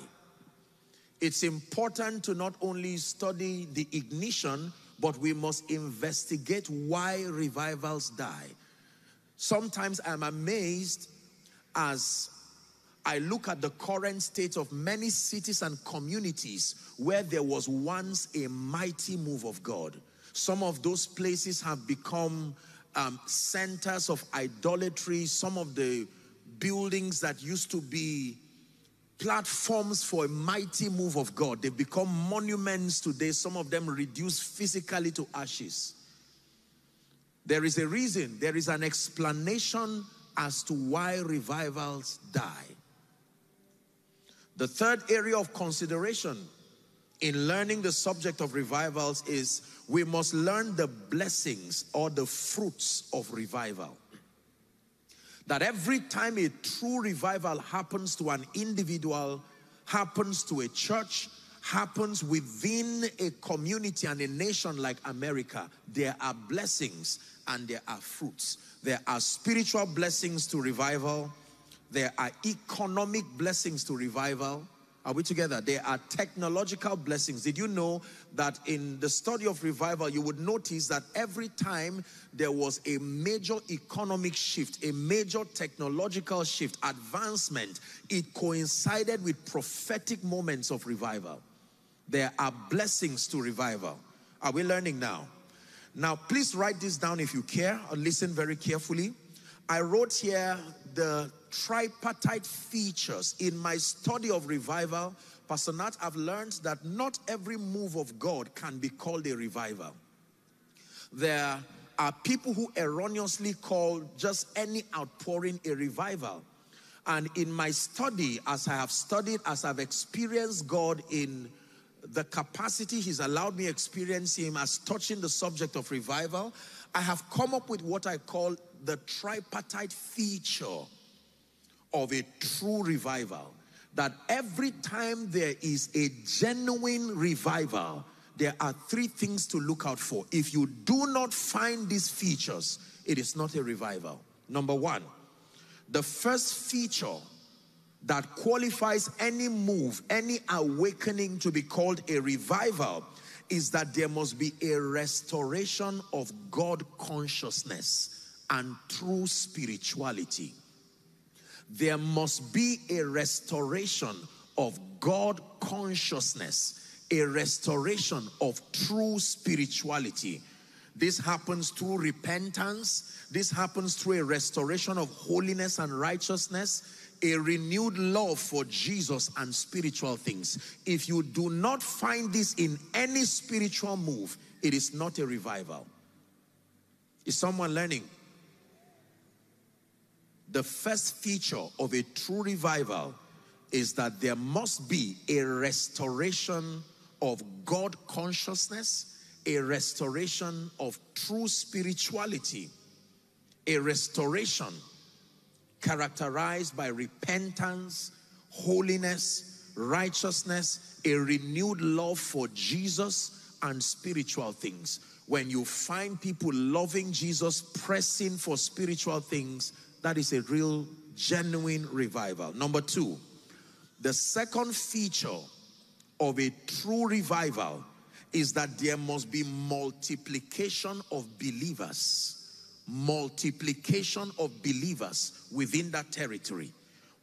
It's important to not only study the ignition, but we must investigate why revivals die. Sometimes I'm amazed as I look at the current state of many cities and communities where there was once a mighty move of God. Some of those places have become um, centers of idolatry. Some of the buildings that used to be platforms for a mighty move of God, they've become monuments today. Some of them reduced physically to ashes. There is a reason, there is an explanation as to why revivals die. The third area of consideration in learning the subject of revivals is we must learn the blessings or the fruits of revival. That every time a true revival happens to an individual, happens to a church, happens within a community and a nation like America, there are blessings and there are fruits. There are spiritual blessings to revival. There are economic blessings to revival. Are we together? There are technological blessings. Did you know that in the study of revival, you would notice that every time there was a major economic shift, a major technological shift, advancement, it coincided with prophetic moments of revival. There are blessings to revival. Are we learning now? Now, please write this down if you care, or listen very carefully. I wrote here the tripartite features. In my study of revival, Pastor Nat, I've learned that not every move of God can be called a revival. There are people who erroneously call just any outpouring a revival. And in my study, as I have studied, as I've experienced God in the capacity He's allowed me to experience Him as touching the subject of revival, I have come up with what I call the tripartite feature of a true revival. That every time there is a genuine revival, there are three things to look out for. If you do not find these features, it is not a revival. Number one, the first feature that qualifies any move, any awakening to be called a revival is that there must be a restoration of God consciousness and true spirituality. There must be a restoration of God consciousness, a restoration of true spirituality. This happens through repentance. This happens through a restoration of holiness and righteousness, a renewed love for Jesus and spiritual things. If you do not find this in any spiritual move, it is not a revival. Is someone learning? The first feature of a true revival is that there must be a restoration of God consciousness, a restoration of true spirituality, a restoration characterized by repentance, holiness, righteousness, a renewed love for Jesus and spiritual things. When you find people loving Jesus, pressing for spiritual things, that is a real, genuine revival. Number two, the second feature of a true revival is that there must be multiplication of believers. Multiplication of believers within that territory.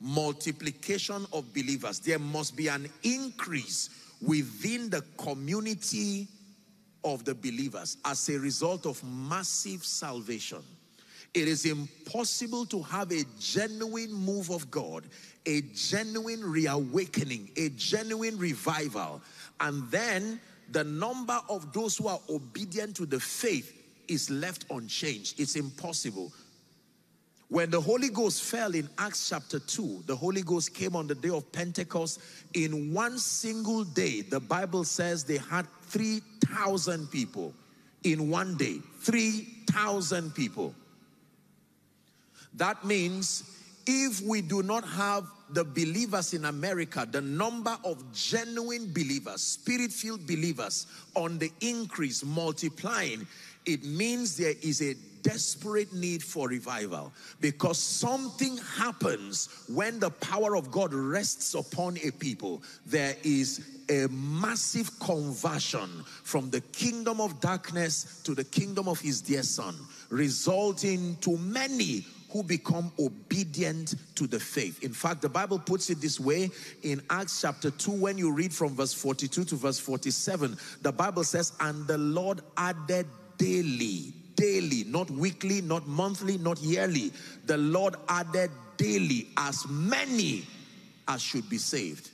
Multiplication of believers. There must be an increase within the community of the believers as a result of massive salvation. It is impossible to have a genuine move of God, a genuine reawakening, a genuine revival, and then the number of those who are obedient to the faith is left unchanged. It's impossible. When the Holy Ghost fell in Acts chapter two, the Holy Ghost came on the day of Pentecost. In one single day, the Bible says they had three thousand people in one day. three thousand people. That means if we do not have the believers in America, the number of genuine believers, spirit-filled believers on the increase, multiplying, it means there is a desperate need for revival, because something happens when the power of God rests upon a people. There is a massive conversion from the kingdom of darkness to the kingdom of His dear Son, resulting to many who become obedient to the faith. In fact, the Bible puts it this way in Acts chapter two, when you read from verse forty-two to verse forty-seven, the Bible says, and the Lord added daily, daily, not weekly, not monthly, not yearly. The Lord added daily as many as should be saved.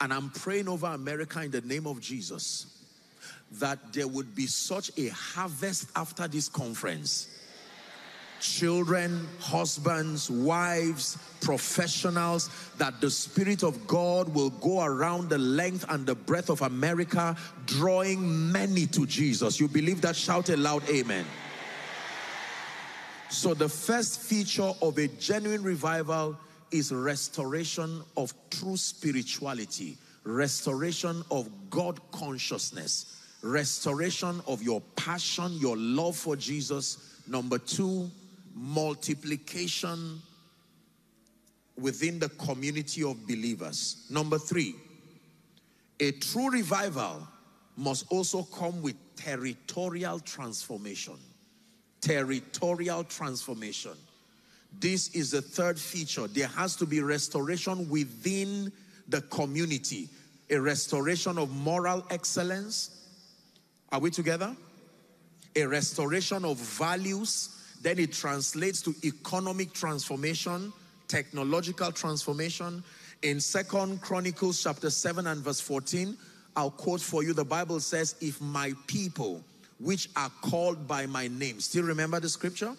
And I'm praying over America in the name of Jesus that there would be such a harvest after this conference. Children, husbands, wives, professionals, that the Spirit of God will go around the length and the breadth of America, drawing many to Jesus. You believe that? Shout a loud amen. So the first feature of a genuine revival is restoration of true spirituality, restoration of God consciousness, restoration of your passion, your love for Jesus. Number two, multiplication within the community of believers. Number three, a true revival must also come with territorial transformation. Territorial transformation. This is the third feature. There has to be restoration within the community. A restoration of moral excellence. Are we together? A restoration of values. Then it translates to economic transformation, technological transformation. In Second Chronicles chapter seven and verse fourteen, I'll quote for you, the Bible says, if my people, which are called by my name, still remember the scripture?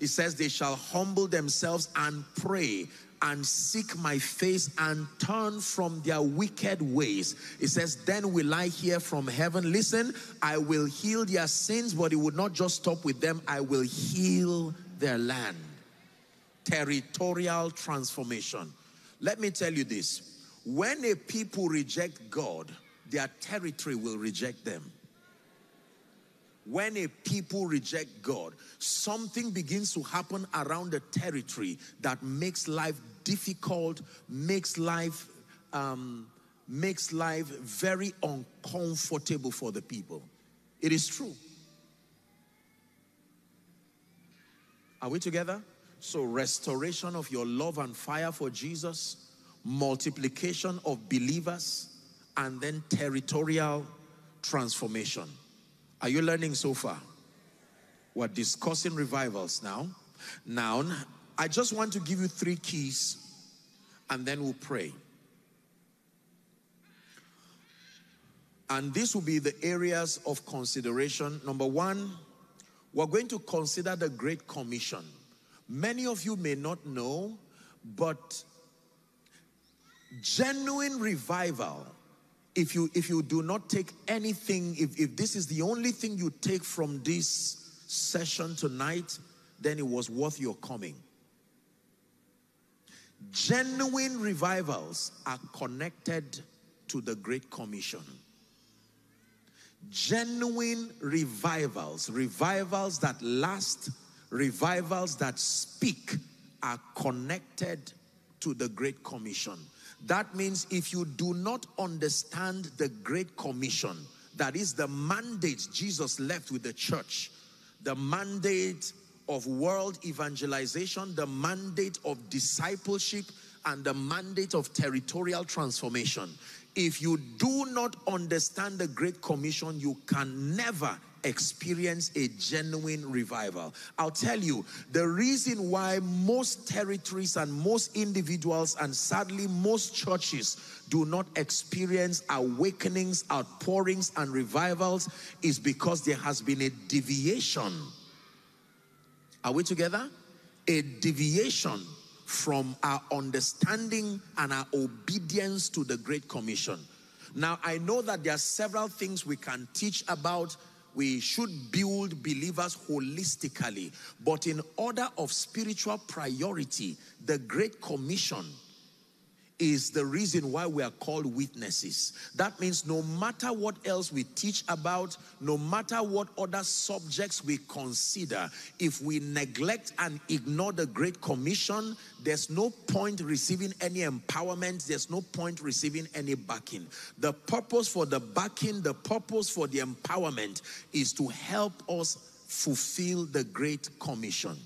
It says, they shall humble themselves and pray and seek my face and turn from their wicked ways. It says, then will I hear from heaven. Listen, I will heal their sins, but it would not just stop with them. I will heal their land. Territorial transformation. Let me tell you this. When a people reject God, their territory will reject them. When a people reject God, something begins to happen around the territory that makes life difficult, makes life, um, makes life very uncomfortable for the people. It is true. Are we together? So restoration of your love and fire for Jesus, multiplication of believers, and then territorial transformation. Are you learning so far? We're discussing revivals now. Now, I just want to give you three keys and then we'll pray. And this will be the areas of consideration. Number one, we're going to consider the Great Commission. Many of you may not know, but genuine revival, If you, if you do not take anything, if, if this is the only thing you take from this session tonight, then it was worth your coming. Genuine revivals are connected to the Great Commission. Genuine revivals, revivals that last, revivals that speak, are connected to the Great Commission. That means if you do not understand the Great Commission, that is the mandate Jesus left with the church, the mandate of world evangelization, the mandate of discipleship, and the mandate of territorial transformation. If you do not understand the Great Commission, you can never experience a genuine revival. I'll tell you, the reason why most territories and most individuals and sadly most churches do not experience awakenings, outpourings, and revivals is because there has been a deviation. Are we together? A deviation from our understanding and our obedience to the Great Commission. Now, I know that there are several things we can teach about. We should build believers holistically. But in order of spiritual priority, the Great Commission is the reason why we are called witnesses. That means no matter what else we teach about, no matter what other subjects we consider, if we neglect and ignore the Great Commission, there's no point receiving any empowerment, there's no point receiving any backing. The purpose for the backing, the purpose for the empowerment is to help us fulfill the Great Commission.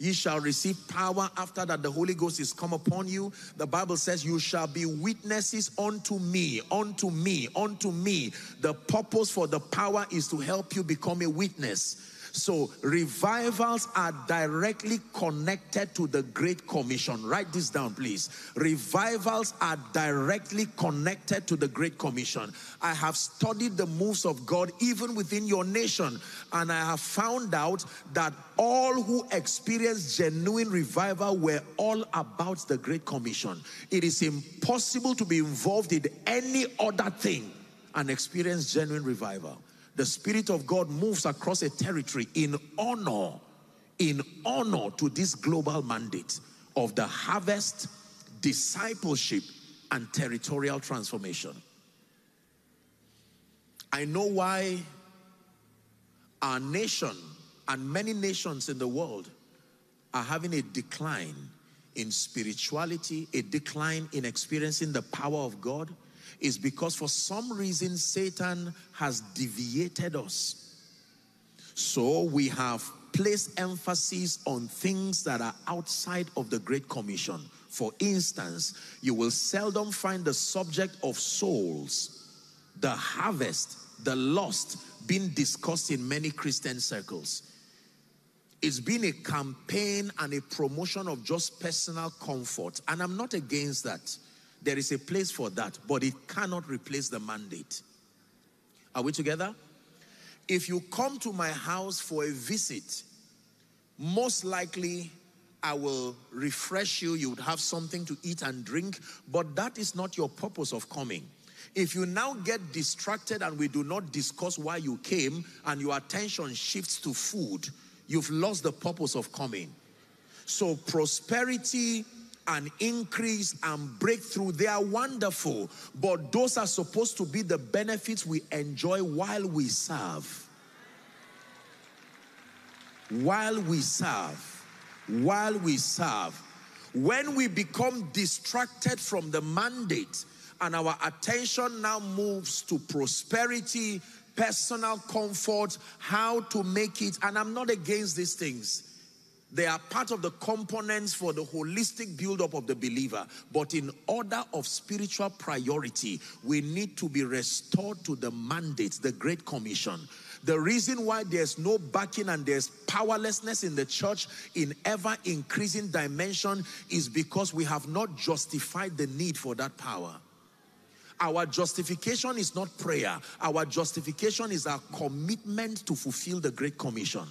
Ye shall receive power after that the Holy Ghost is come upon you. The Bible says you shall be witnesses unto me, unto me, unto me. The purpose for the power is to help you become a witness. So revivals are directly connected to the Great Commission. Write this down, please. Revivals are directly connected to the Great Commission. I have studied the moves of God even within your nation, and I have found out that all who experienced genuine revival were all about the Great Commission. It is impossible to be involved in any other thing and experience genuine revival. The Spirit of God moves across a territory in honor, in honor to this global mandate of the harvest, discipleship, and territorial transformation. I know why our nation and many nations in the world are having a decline in spirituality, a decline in experiencing the power of God, is because for some reason Satan has deviated us. So we have placed emphasis on things that are outside of the Great Commission. For instance, you will seldom find the subject of souls, the harvest, the lost, being discussed in many Christian circles. It's been a campaign and a promotion of just personal comfort. And I'm not against that. There is a place for that, but it cannot replace the mandate. Are we together? If you come to my house for a visit, most likely I will refresh you. You would have something to eat and drink, but that is not your purpose of coming. If you now get distracted and we do not discuss why you came and your attention shifts to food, you've lost the purpose of coming. So prosperity and increase and breakthrough, they are wonderful, but those are supposed to be the benefits we enjoy while we serve. While we serve. While we serve. When we become distracted from the mandate and our attention now moves to prosperity, personal comfort, how to make it, and I'm not against these things. They are part of the components for the holistic build-up of the believer. But in order of spiritual priority, we need to be restored to the mandate, the Great Commission. The reason why there's no backing and there's powerlessness in the church in ever-increasing dimension is because we have not justified the need for that power. Our justification is not prayer. Our justification is our commitment to fulfill the Great Commission.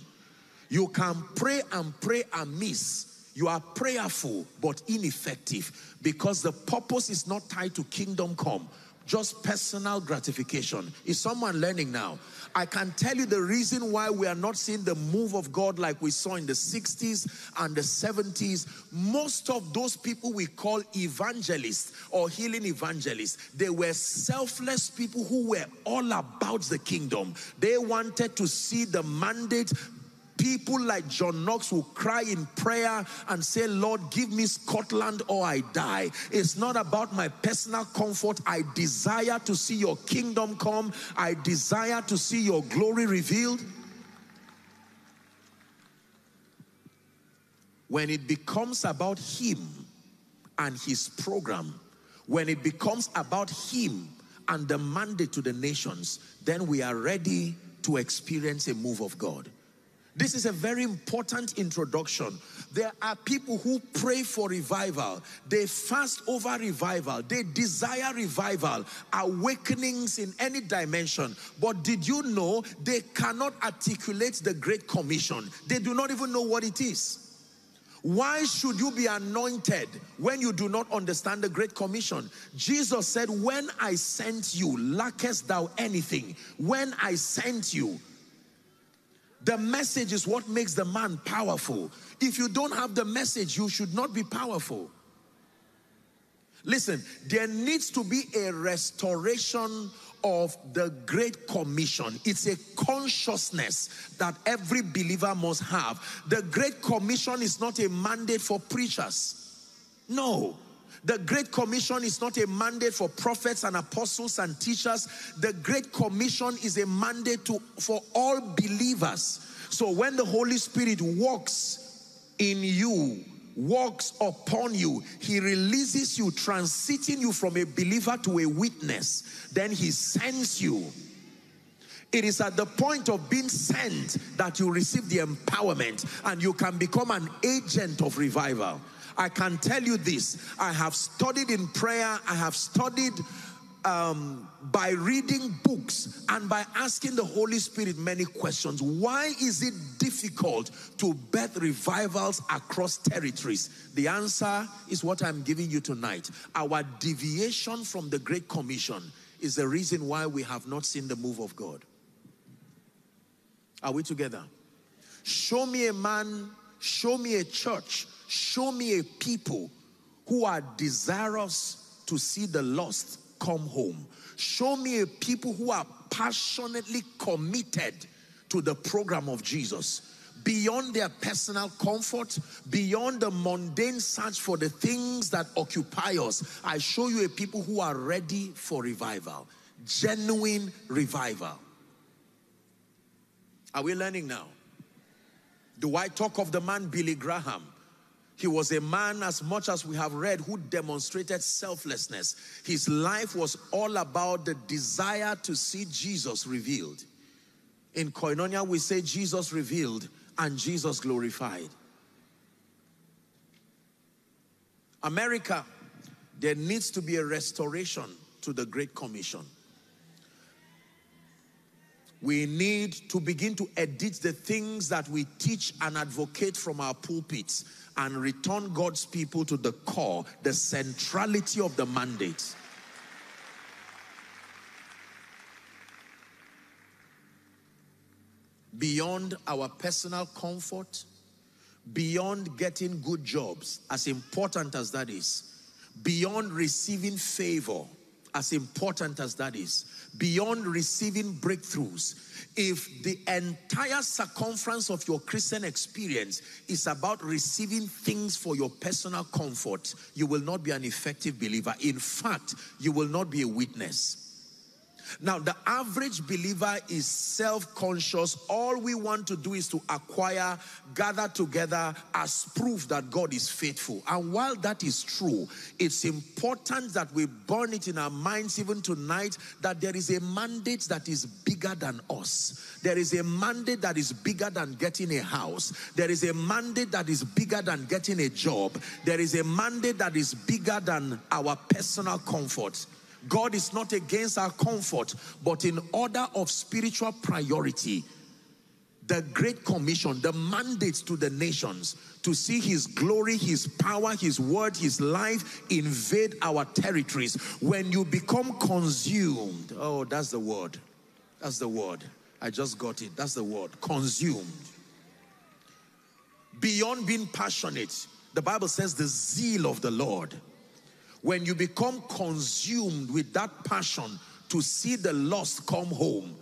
You can pray and pray amiss. You are prayerful but ineffective because the purpose is not tied to kingdom come, just personal gratification. Is someone learning now? I can tell you the reason why we are not seeing the move of God like we saw in the sixties and the seventies. Most of those people we call evangelists or healing evangelists, they were selfless people who were all about the kingdom. They wanted to see the mandate. People like John Knox will cry in prayer and say, Lord, give me Scotland or I die. It's not about my personal comfort. I desire to see your kingdom come. I desire to see your glory revealed. When it becomes about him and his program, when it becomes about him and the mandate to the nations, then we are ready to experience a move of God. This is a very important introduction. There are people who pray for revival. They fast over revival. They desire revival, awakenings in any dimension. But did you know they cannot articulate the Great Commission? They do not even know what it is. Why should you be anointed when you do not understand the Great Commission? Jesus said, when I sent you, lackest thou anything? When I sent you. The message is what makes the man powerful. If you don't have the message, you should not be powerful. Listen, there needs to be a restoration of the Great Commission. It's a consciousness that every believer must have. The Great Commission is not a mandate for preachers. No. The Great Commission is not a mandate for prophets and apostles and teachers. The Great Commission is a mandate to, for all believers. So when the Holy Spirit walks in you, walks upon you, he releases you, transiting you from a believer to a witness. Then he sends you. It is at the point of being sent that you receive the empowerment and you can become an agent of revival. I can tell you this, I have studied in prayer, I have studied um, by reading books and by asking the Holy Spirit many questions. Why is it difficult to birth revivals across territories? The answer is what I'm giving you tonight. Our deviation from the Great Commission is the reason why we have not seen the move of God. Are we together? Show me a man, show me a church, show me a people who are desirous to see the lost come home. Show me a people who are passionately committed to the program of Jesus. beyond their personal comfort, beyond the mundane search for the things that occupy us. I show you a people who are ready for revival. Genuine revival. Are we learning now? Do I talk of the man Billy Graham? He was a man, as much as we have read, who demonstrated selflessness. His life was all about the desire to see Jesus revealed. In Koinonia, we say Jesus revealed and Jesus glorified. America, there needs to be a restoration to the Great Commission. We need to begin to edit the things that we teach and advocate from our pulpits and return God's people to the core, the centrality of the mandate. Beyond our personal comfort, beyond getting good jobs, as important as that is, beyond receiving favor, as important as that is, beyond receiving breakthroughs, if the entire circumference of your Christian experience is about receiving things for your personal comfort, you will not be an effective believer. In fact, you will not be a witness. Now, the average believer is self-conscious. All we want to do is to acquire, gather together as proof that God is faithful. And while that is true, it's important that we burn it in our minds even tonight that there is a mandate that is bigger than us. There is a mandate that is bigger than getting a house. There is a mandate that is bigger than getting a job. There is a mandate that is bigger than our personal comfort. God is not against our comfort, but in order of spiritual priority, the Great Commission, the mandates to the nations to see His glory, His power, His word, His life invade our territories. When you become consumed, oh, that's the word. That's the word. I just got it. That's the word. Consumed. Beyond being passionate, the Bible says the zeal of the Lord. When you become consumed with that passion to see the lost come home,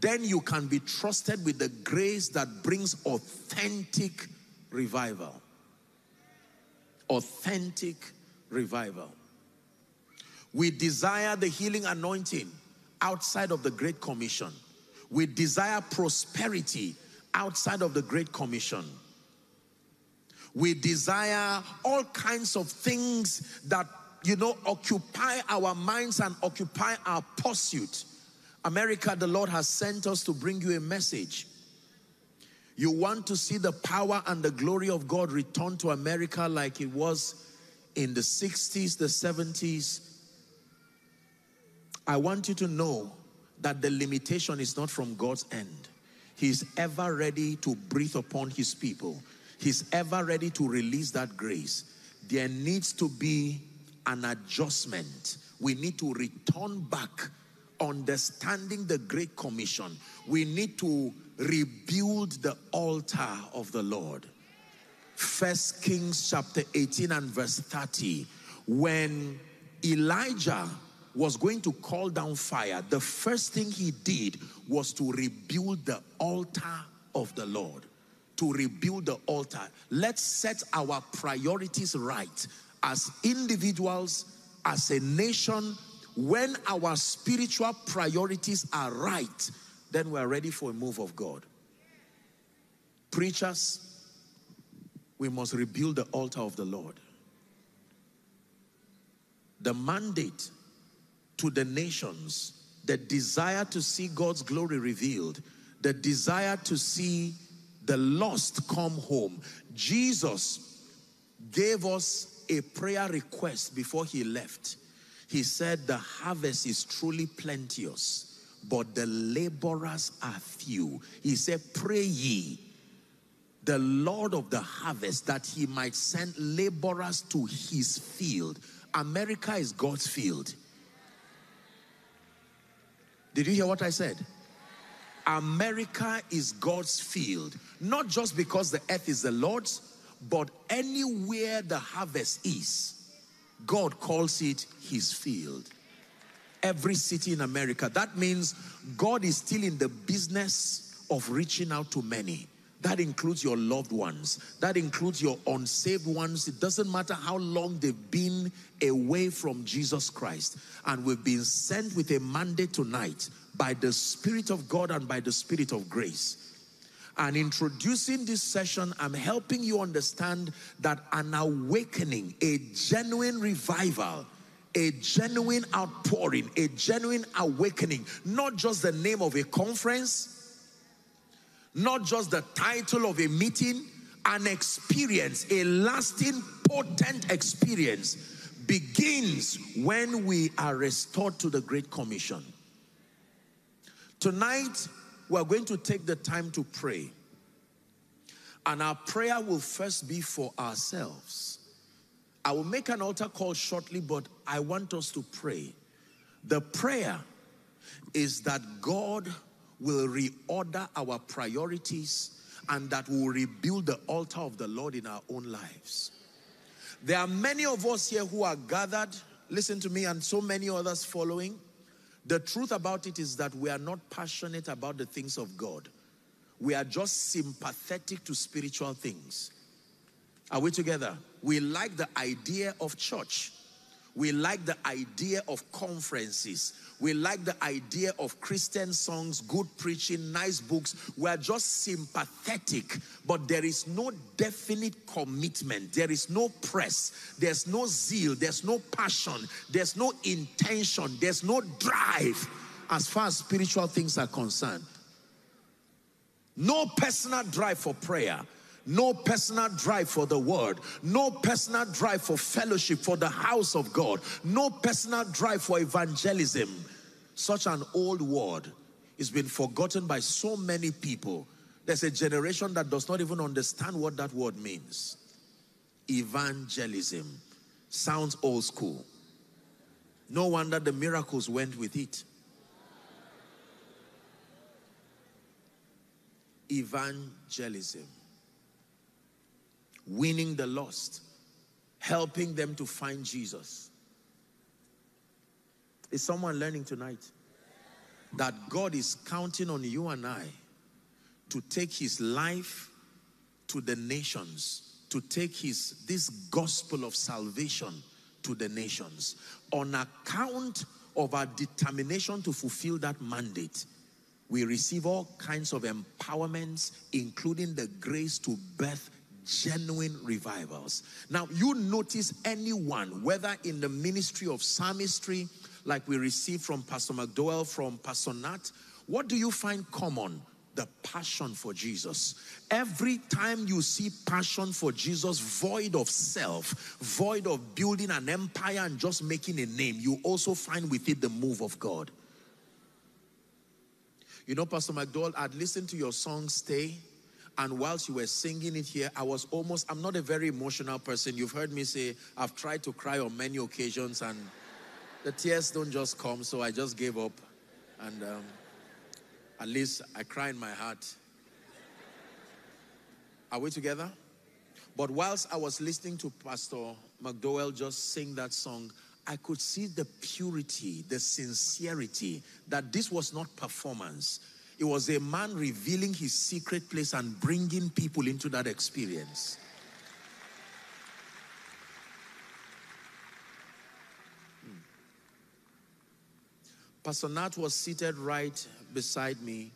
then you can be trusted with the grace that brings authentic revival. Authentic revival. We desire the healing anointing outside of the Great Commission. We desire prosperity outside of the Great Commission. We desire all kinds of things that, you know, occupy our minds and occupy our pursuit. America, the Lord has sent us to bring you a message. You want to see the power and the glory of God return to America like it was in the sixties, the seventies. I want you to know that the limitation is not from God's end. He's ever ready to breathe upon His people. He's ever ready to release that grace. There needs to be an adjustment. We need to return back, understanding the Great Commission. We need to rebuild the altar of the Lord. First Kings chapter eighteen and verse thirty. When Elijah was going to call down fire, the first thing he did was to rebuild the altar of the Lord. To rebuild the altar. Let's set our priorities right as individuals, as a nation. When our spiritual priorities are right, then we are ready for a move of God. Preachers, we must rebuild the altar of the Lord. The mandate to the nations, the desire to see God's glory revealed, the desire to see the lost come home. Jesus gave us a prayer request before He left. He said, the harvest is truly plenteous, but the laborers are few. He said, pray ye, the Lord of the harvest, that He might send laborers to His field. America is God's field. Did you hear what I said? America is God's field. Not just because the earth is the Lord's, but anywhere the harvest is, God calls it His field. Every city in America. That means God is still in the business of reaching out to many. That includes your loved ones. That includes your unsaved ones. It doesn't matter how long they've been away from Jesus Christ. And we've been sent with a mandate tonight by the Spirit of God and by the Spirit of grace. And introducing this session, I'm helping you understand that an awakening, a genuine revival, a genuine outpouring, a genuine awakening, not just the name of a conference, not just the title of a meeting, an experience, a lasting, potent experience begins when we are restored to the Great Commission. Tonight, we are going to take the time to pray. And our prayer will first be for ourselves. I will make an altar call shortly, but I want us to pray. The prayer is that God will reorder our priorities and that we will rebuild the altar of the Lord in our own lives. There are many of us here who are gathered, listen to me, and so many others following. The truth about it is that we are not passionate about the things of God. We are just sympathetic to spiritual things. Are we together? We like the idea of church. We like the idea of conferences. We like the idea of Christian songs, good preaching, nice books. We are just sympathetic, but there is no definite commitment. There is no press. There's no zeal. There's no passion. There's no intention. There's no drive as far as spiritual things are concerned. No personal drive for prayer. No personal drive for the word. No personal drive for fellowship, for the house of God. No personal drive for evangelism. Such an old word. It's been forgotten by so many people. There's a generation that does not even understand what that word means. Evangelism. Sounds old school. No wonder the miracles went with it. Evangelism. Winning the lost, helping them to find Jesus. Is someone learning tonight? That God is counting on you and I to take his life to the nations, to take his this gospel of salvation to the nations. On account of our determination to fulfill that mandate, we receive all kinds of empowerments, including the grace to birth genuine revivals. Now, you notice anyone, whether in the ministry of psalmistry, like we received from Pastor McDowell, from Pastor Nat, what do you find common? The passion for Jesus. Every time you see passion for Jesus, void of self, void of building an empire and just making a name, you also find with it the move of God. You know, Pastor McDowell, I'd listened to your song, Stay. And whilst you were singing it here, I was almost, I'm not a very emotional person. You've heard me say, I've tried to cry on many occasions and the tears don't just come, so I just gave up. And um, at least I cry in my heart. Are we together? But whilst I was listening to Pastor McDowell just sing that song, I could see the purity, the sincerity, that this was not performance. It was a man revealing his secret place and bringing people into that experience. Hmm. Pastor Nat was seated right beside me,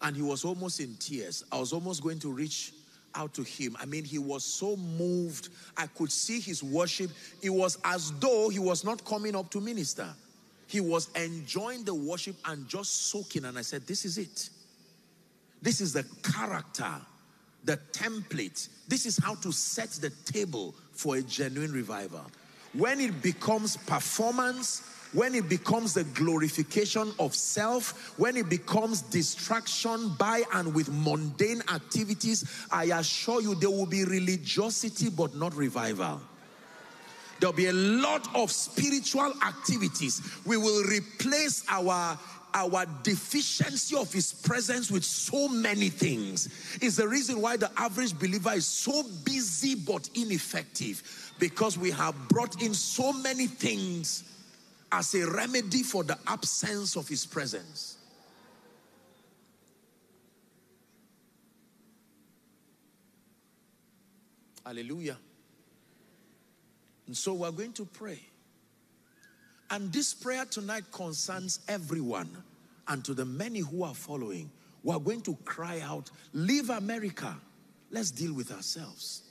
and he was almost in tears. I was almost going to reach out to him. I mean, he was so moved. I could see his worship. It was as though he was not coming up to minister. He was enjoying the worship and just soaking. And I said, this is it. This is the character, the template. This is how to set the table for a genuine revival. When it becomes performance, when it becomes the glorification of self, when it becomes distraction by and with mundane activities, I assure you there will be religiosity but not revival. There'll be a lot of spiritual activities. We will replace our, our deficiency of his presence with so many things. It's the reason why the average believer is so busy but ineffective. Because we have brought in so many things as a remedy for the absence of his presence. Hallelujah. And so we're going to pray. And this prayer tonight concerns everyone. And to the many who are following, we're going to cry out, leave America. Let's deal with ourselves.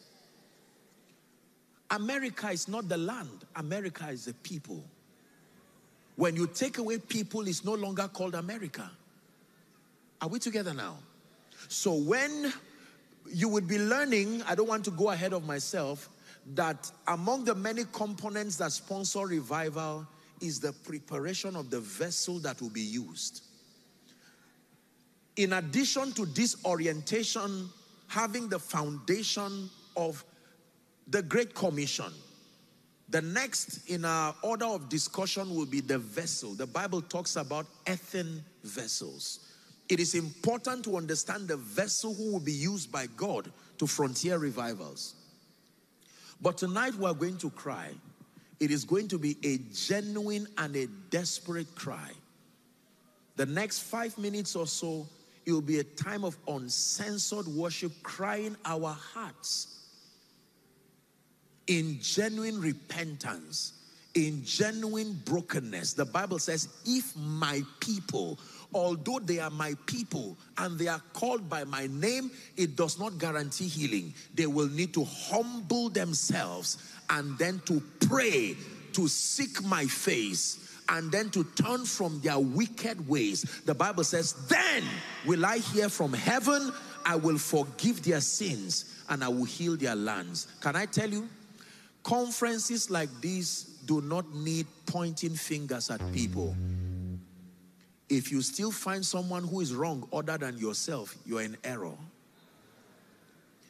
America is not the land. America is the people. When you take away people, it's no longer called America. Are we together now? So when you would be learning, I don't want to go ahead of myself, that among the many components that sponsor revival is the preparation of the vessel that will be used. In addition to this orientation, having the foundation of the Great Commission, the next in our order of discussion will be the vessel. The Bible talks about earthen vessels. It is important to understand the vessel who will be used by God to frontier revivals. But tonight we are going to cry. It is going to be a genuine and a desperate cry. The next five minutes or so, it will be a time of uncensored worship, crying our hearts in genuine repentance, in genuine brokenness. The Bible says, if my people, although they are my people and they are called by my name, it does not guarantee healing. They will need to humble themselves and then to pray, to seek my face, and then to turn from their wicked ways. The Bible says, then will I hear from heaven, I will forgive their sins, and I will heal their lands. Can I tell you? Conferences like these do not need pointing fingers at people. If you still find someone who is wrong other than yourself, you're in error.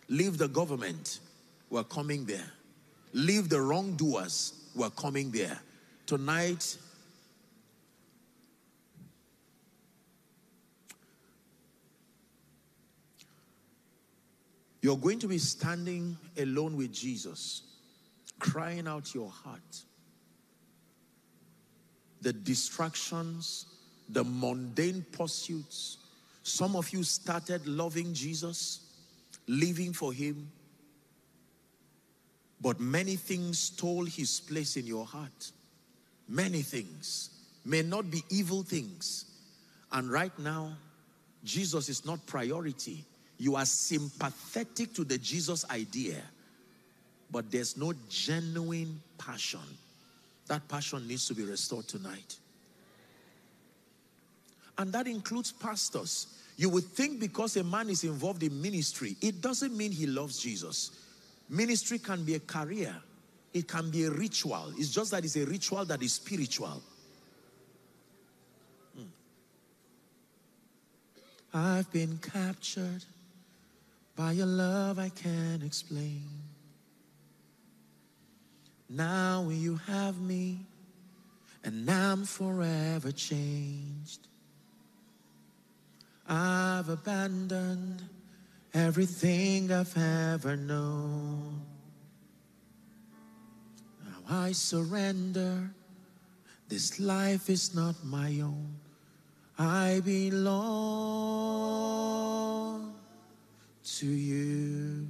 Leave the government. We're coming there. Leave the wrongdoers. We're coming there. Tonight, you're going to be standing alone with Jesus, crying out your heart. The distractions, the mundane pursuits. Some of you started loving Jesus, living for him, but many things stole his place in your heart. Many things may not be evil things. And right now, Jesus is not priority. You are sympathetic to the Jesus idea, but there's no genuine passion. That passion needs to be restored tonight. And that includes pastors. You would think because a man is involved in ministry, it doesn't mean he loves Jesus. Ministry can be a career. It can be a ritual. It's just that it's a ritual that is spiritual. Hmm. I've been captured by your love I can't explain. Now you have me, and I'm forever changed. I've abandoned everything I've ever known. Now I surrender. This life is not my own. I belong to you.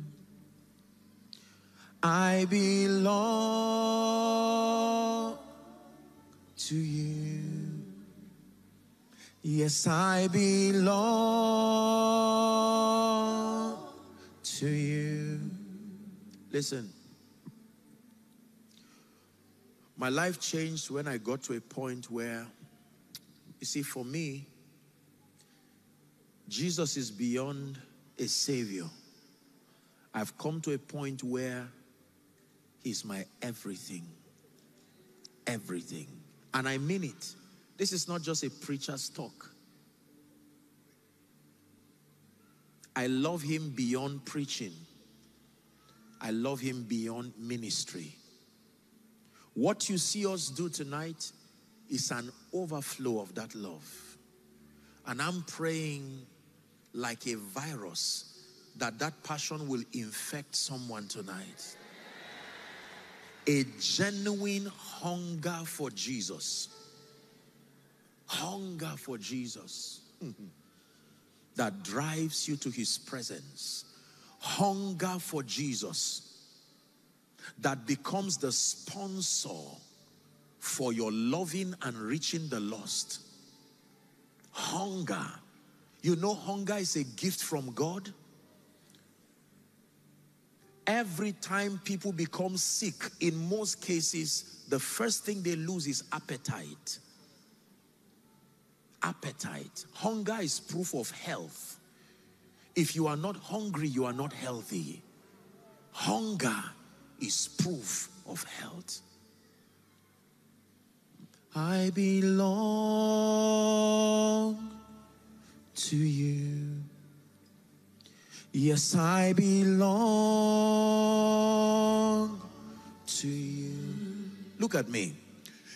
I belong to you. Yes, I belong to you. Listen. My life changed when I got to a point where, you see, for me, Jesus is beyond a savior. I've come to a point where he's my everything. Everything. And I mean it. This is not just a preacher's talk. I love him beyond preaching. I love him beyond ministry. What you see us do tonight is an overflow of that love. And I'm praying like a virus that that passion will infect someone tonight. A genuine hunger for Jesus. Hunger for Jesus that drives you to his presence. Hunger for Jesus that becomes the sponsor for your loving and reaching the lost. Hunger. You know, hunger is a gift from God. Every time people become sick, in most cases, the first thing they lose is appetite. Appetite. Hunger is proof of health. If you are not hungry, you are not healthy. Hunger is proof of health. I belong to you. Yes, I belong to you. Look at me.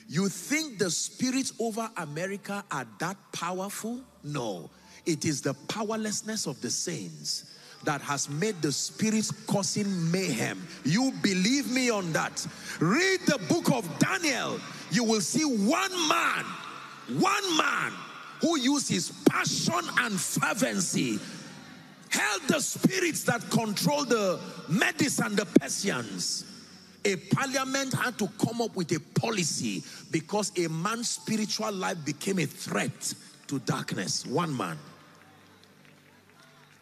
You think the spirits over America are that powerful? No. It is the powerlessness of the saints that has made the spirits causing mayhem. You believe me on that. Read the book of Daniel. You will see one man, one man who used his passion and fervency, held the spirits that control the Medes and the Persians. A parliament had to come up with a policy because a man's spiritual life became a threat to darkness. One man.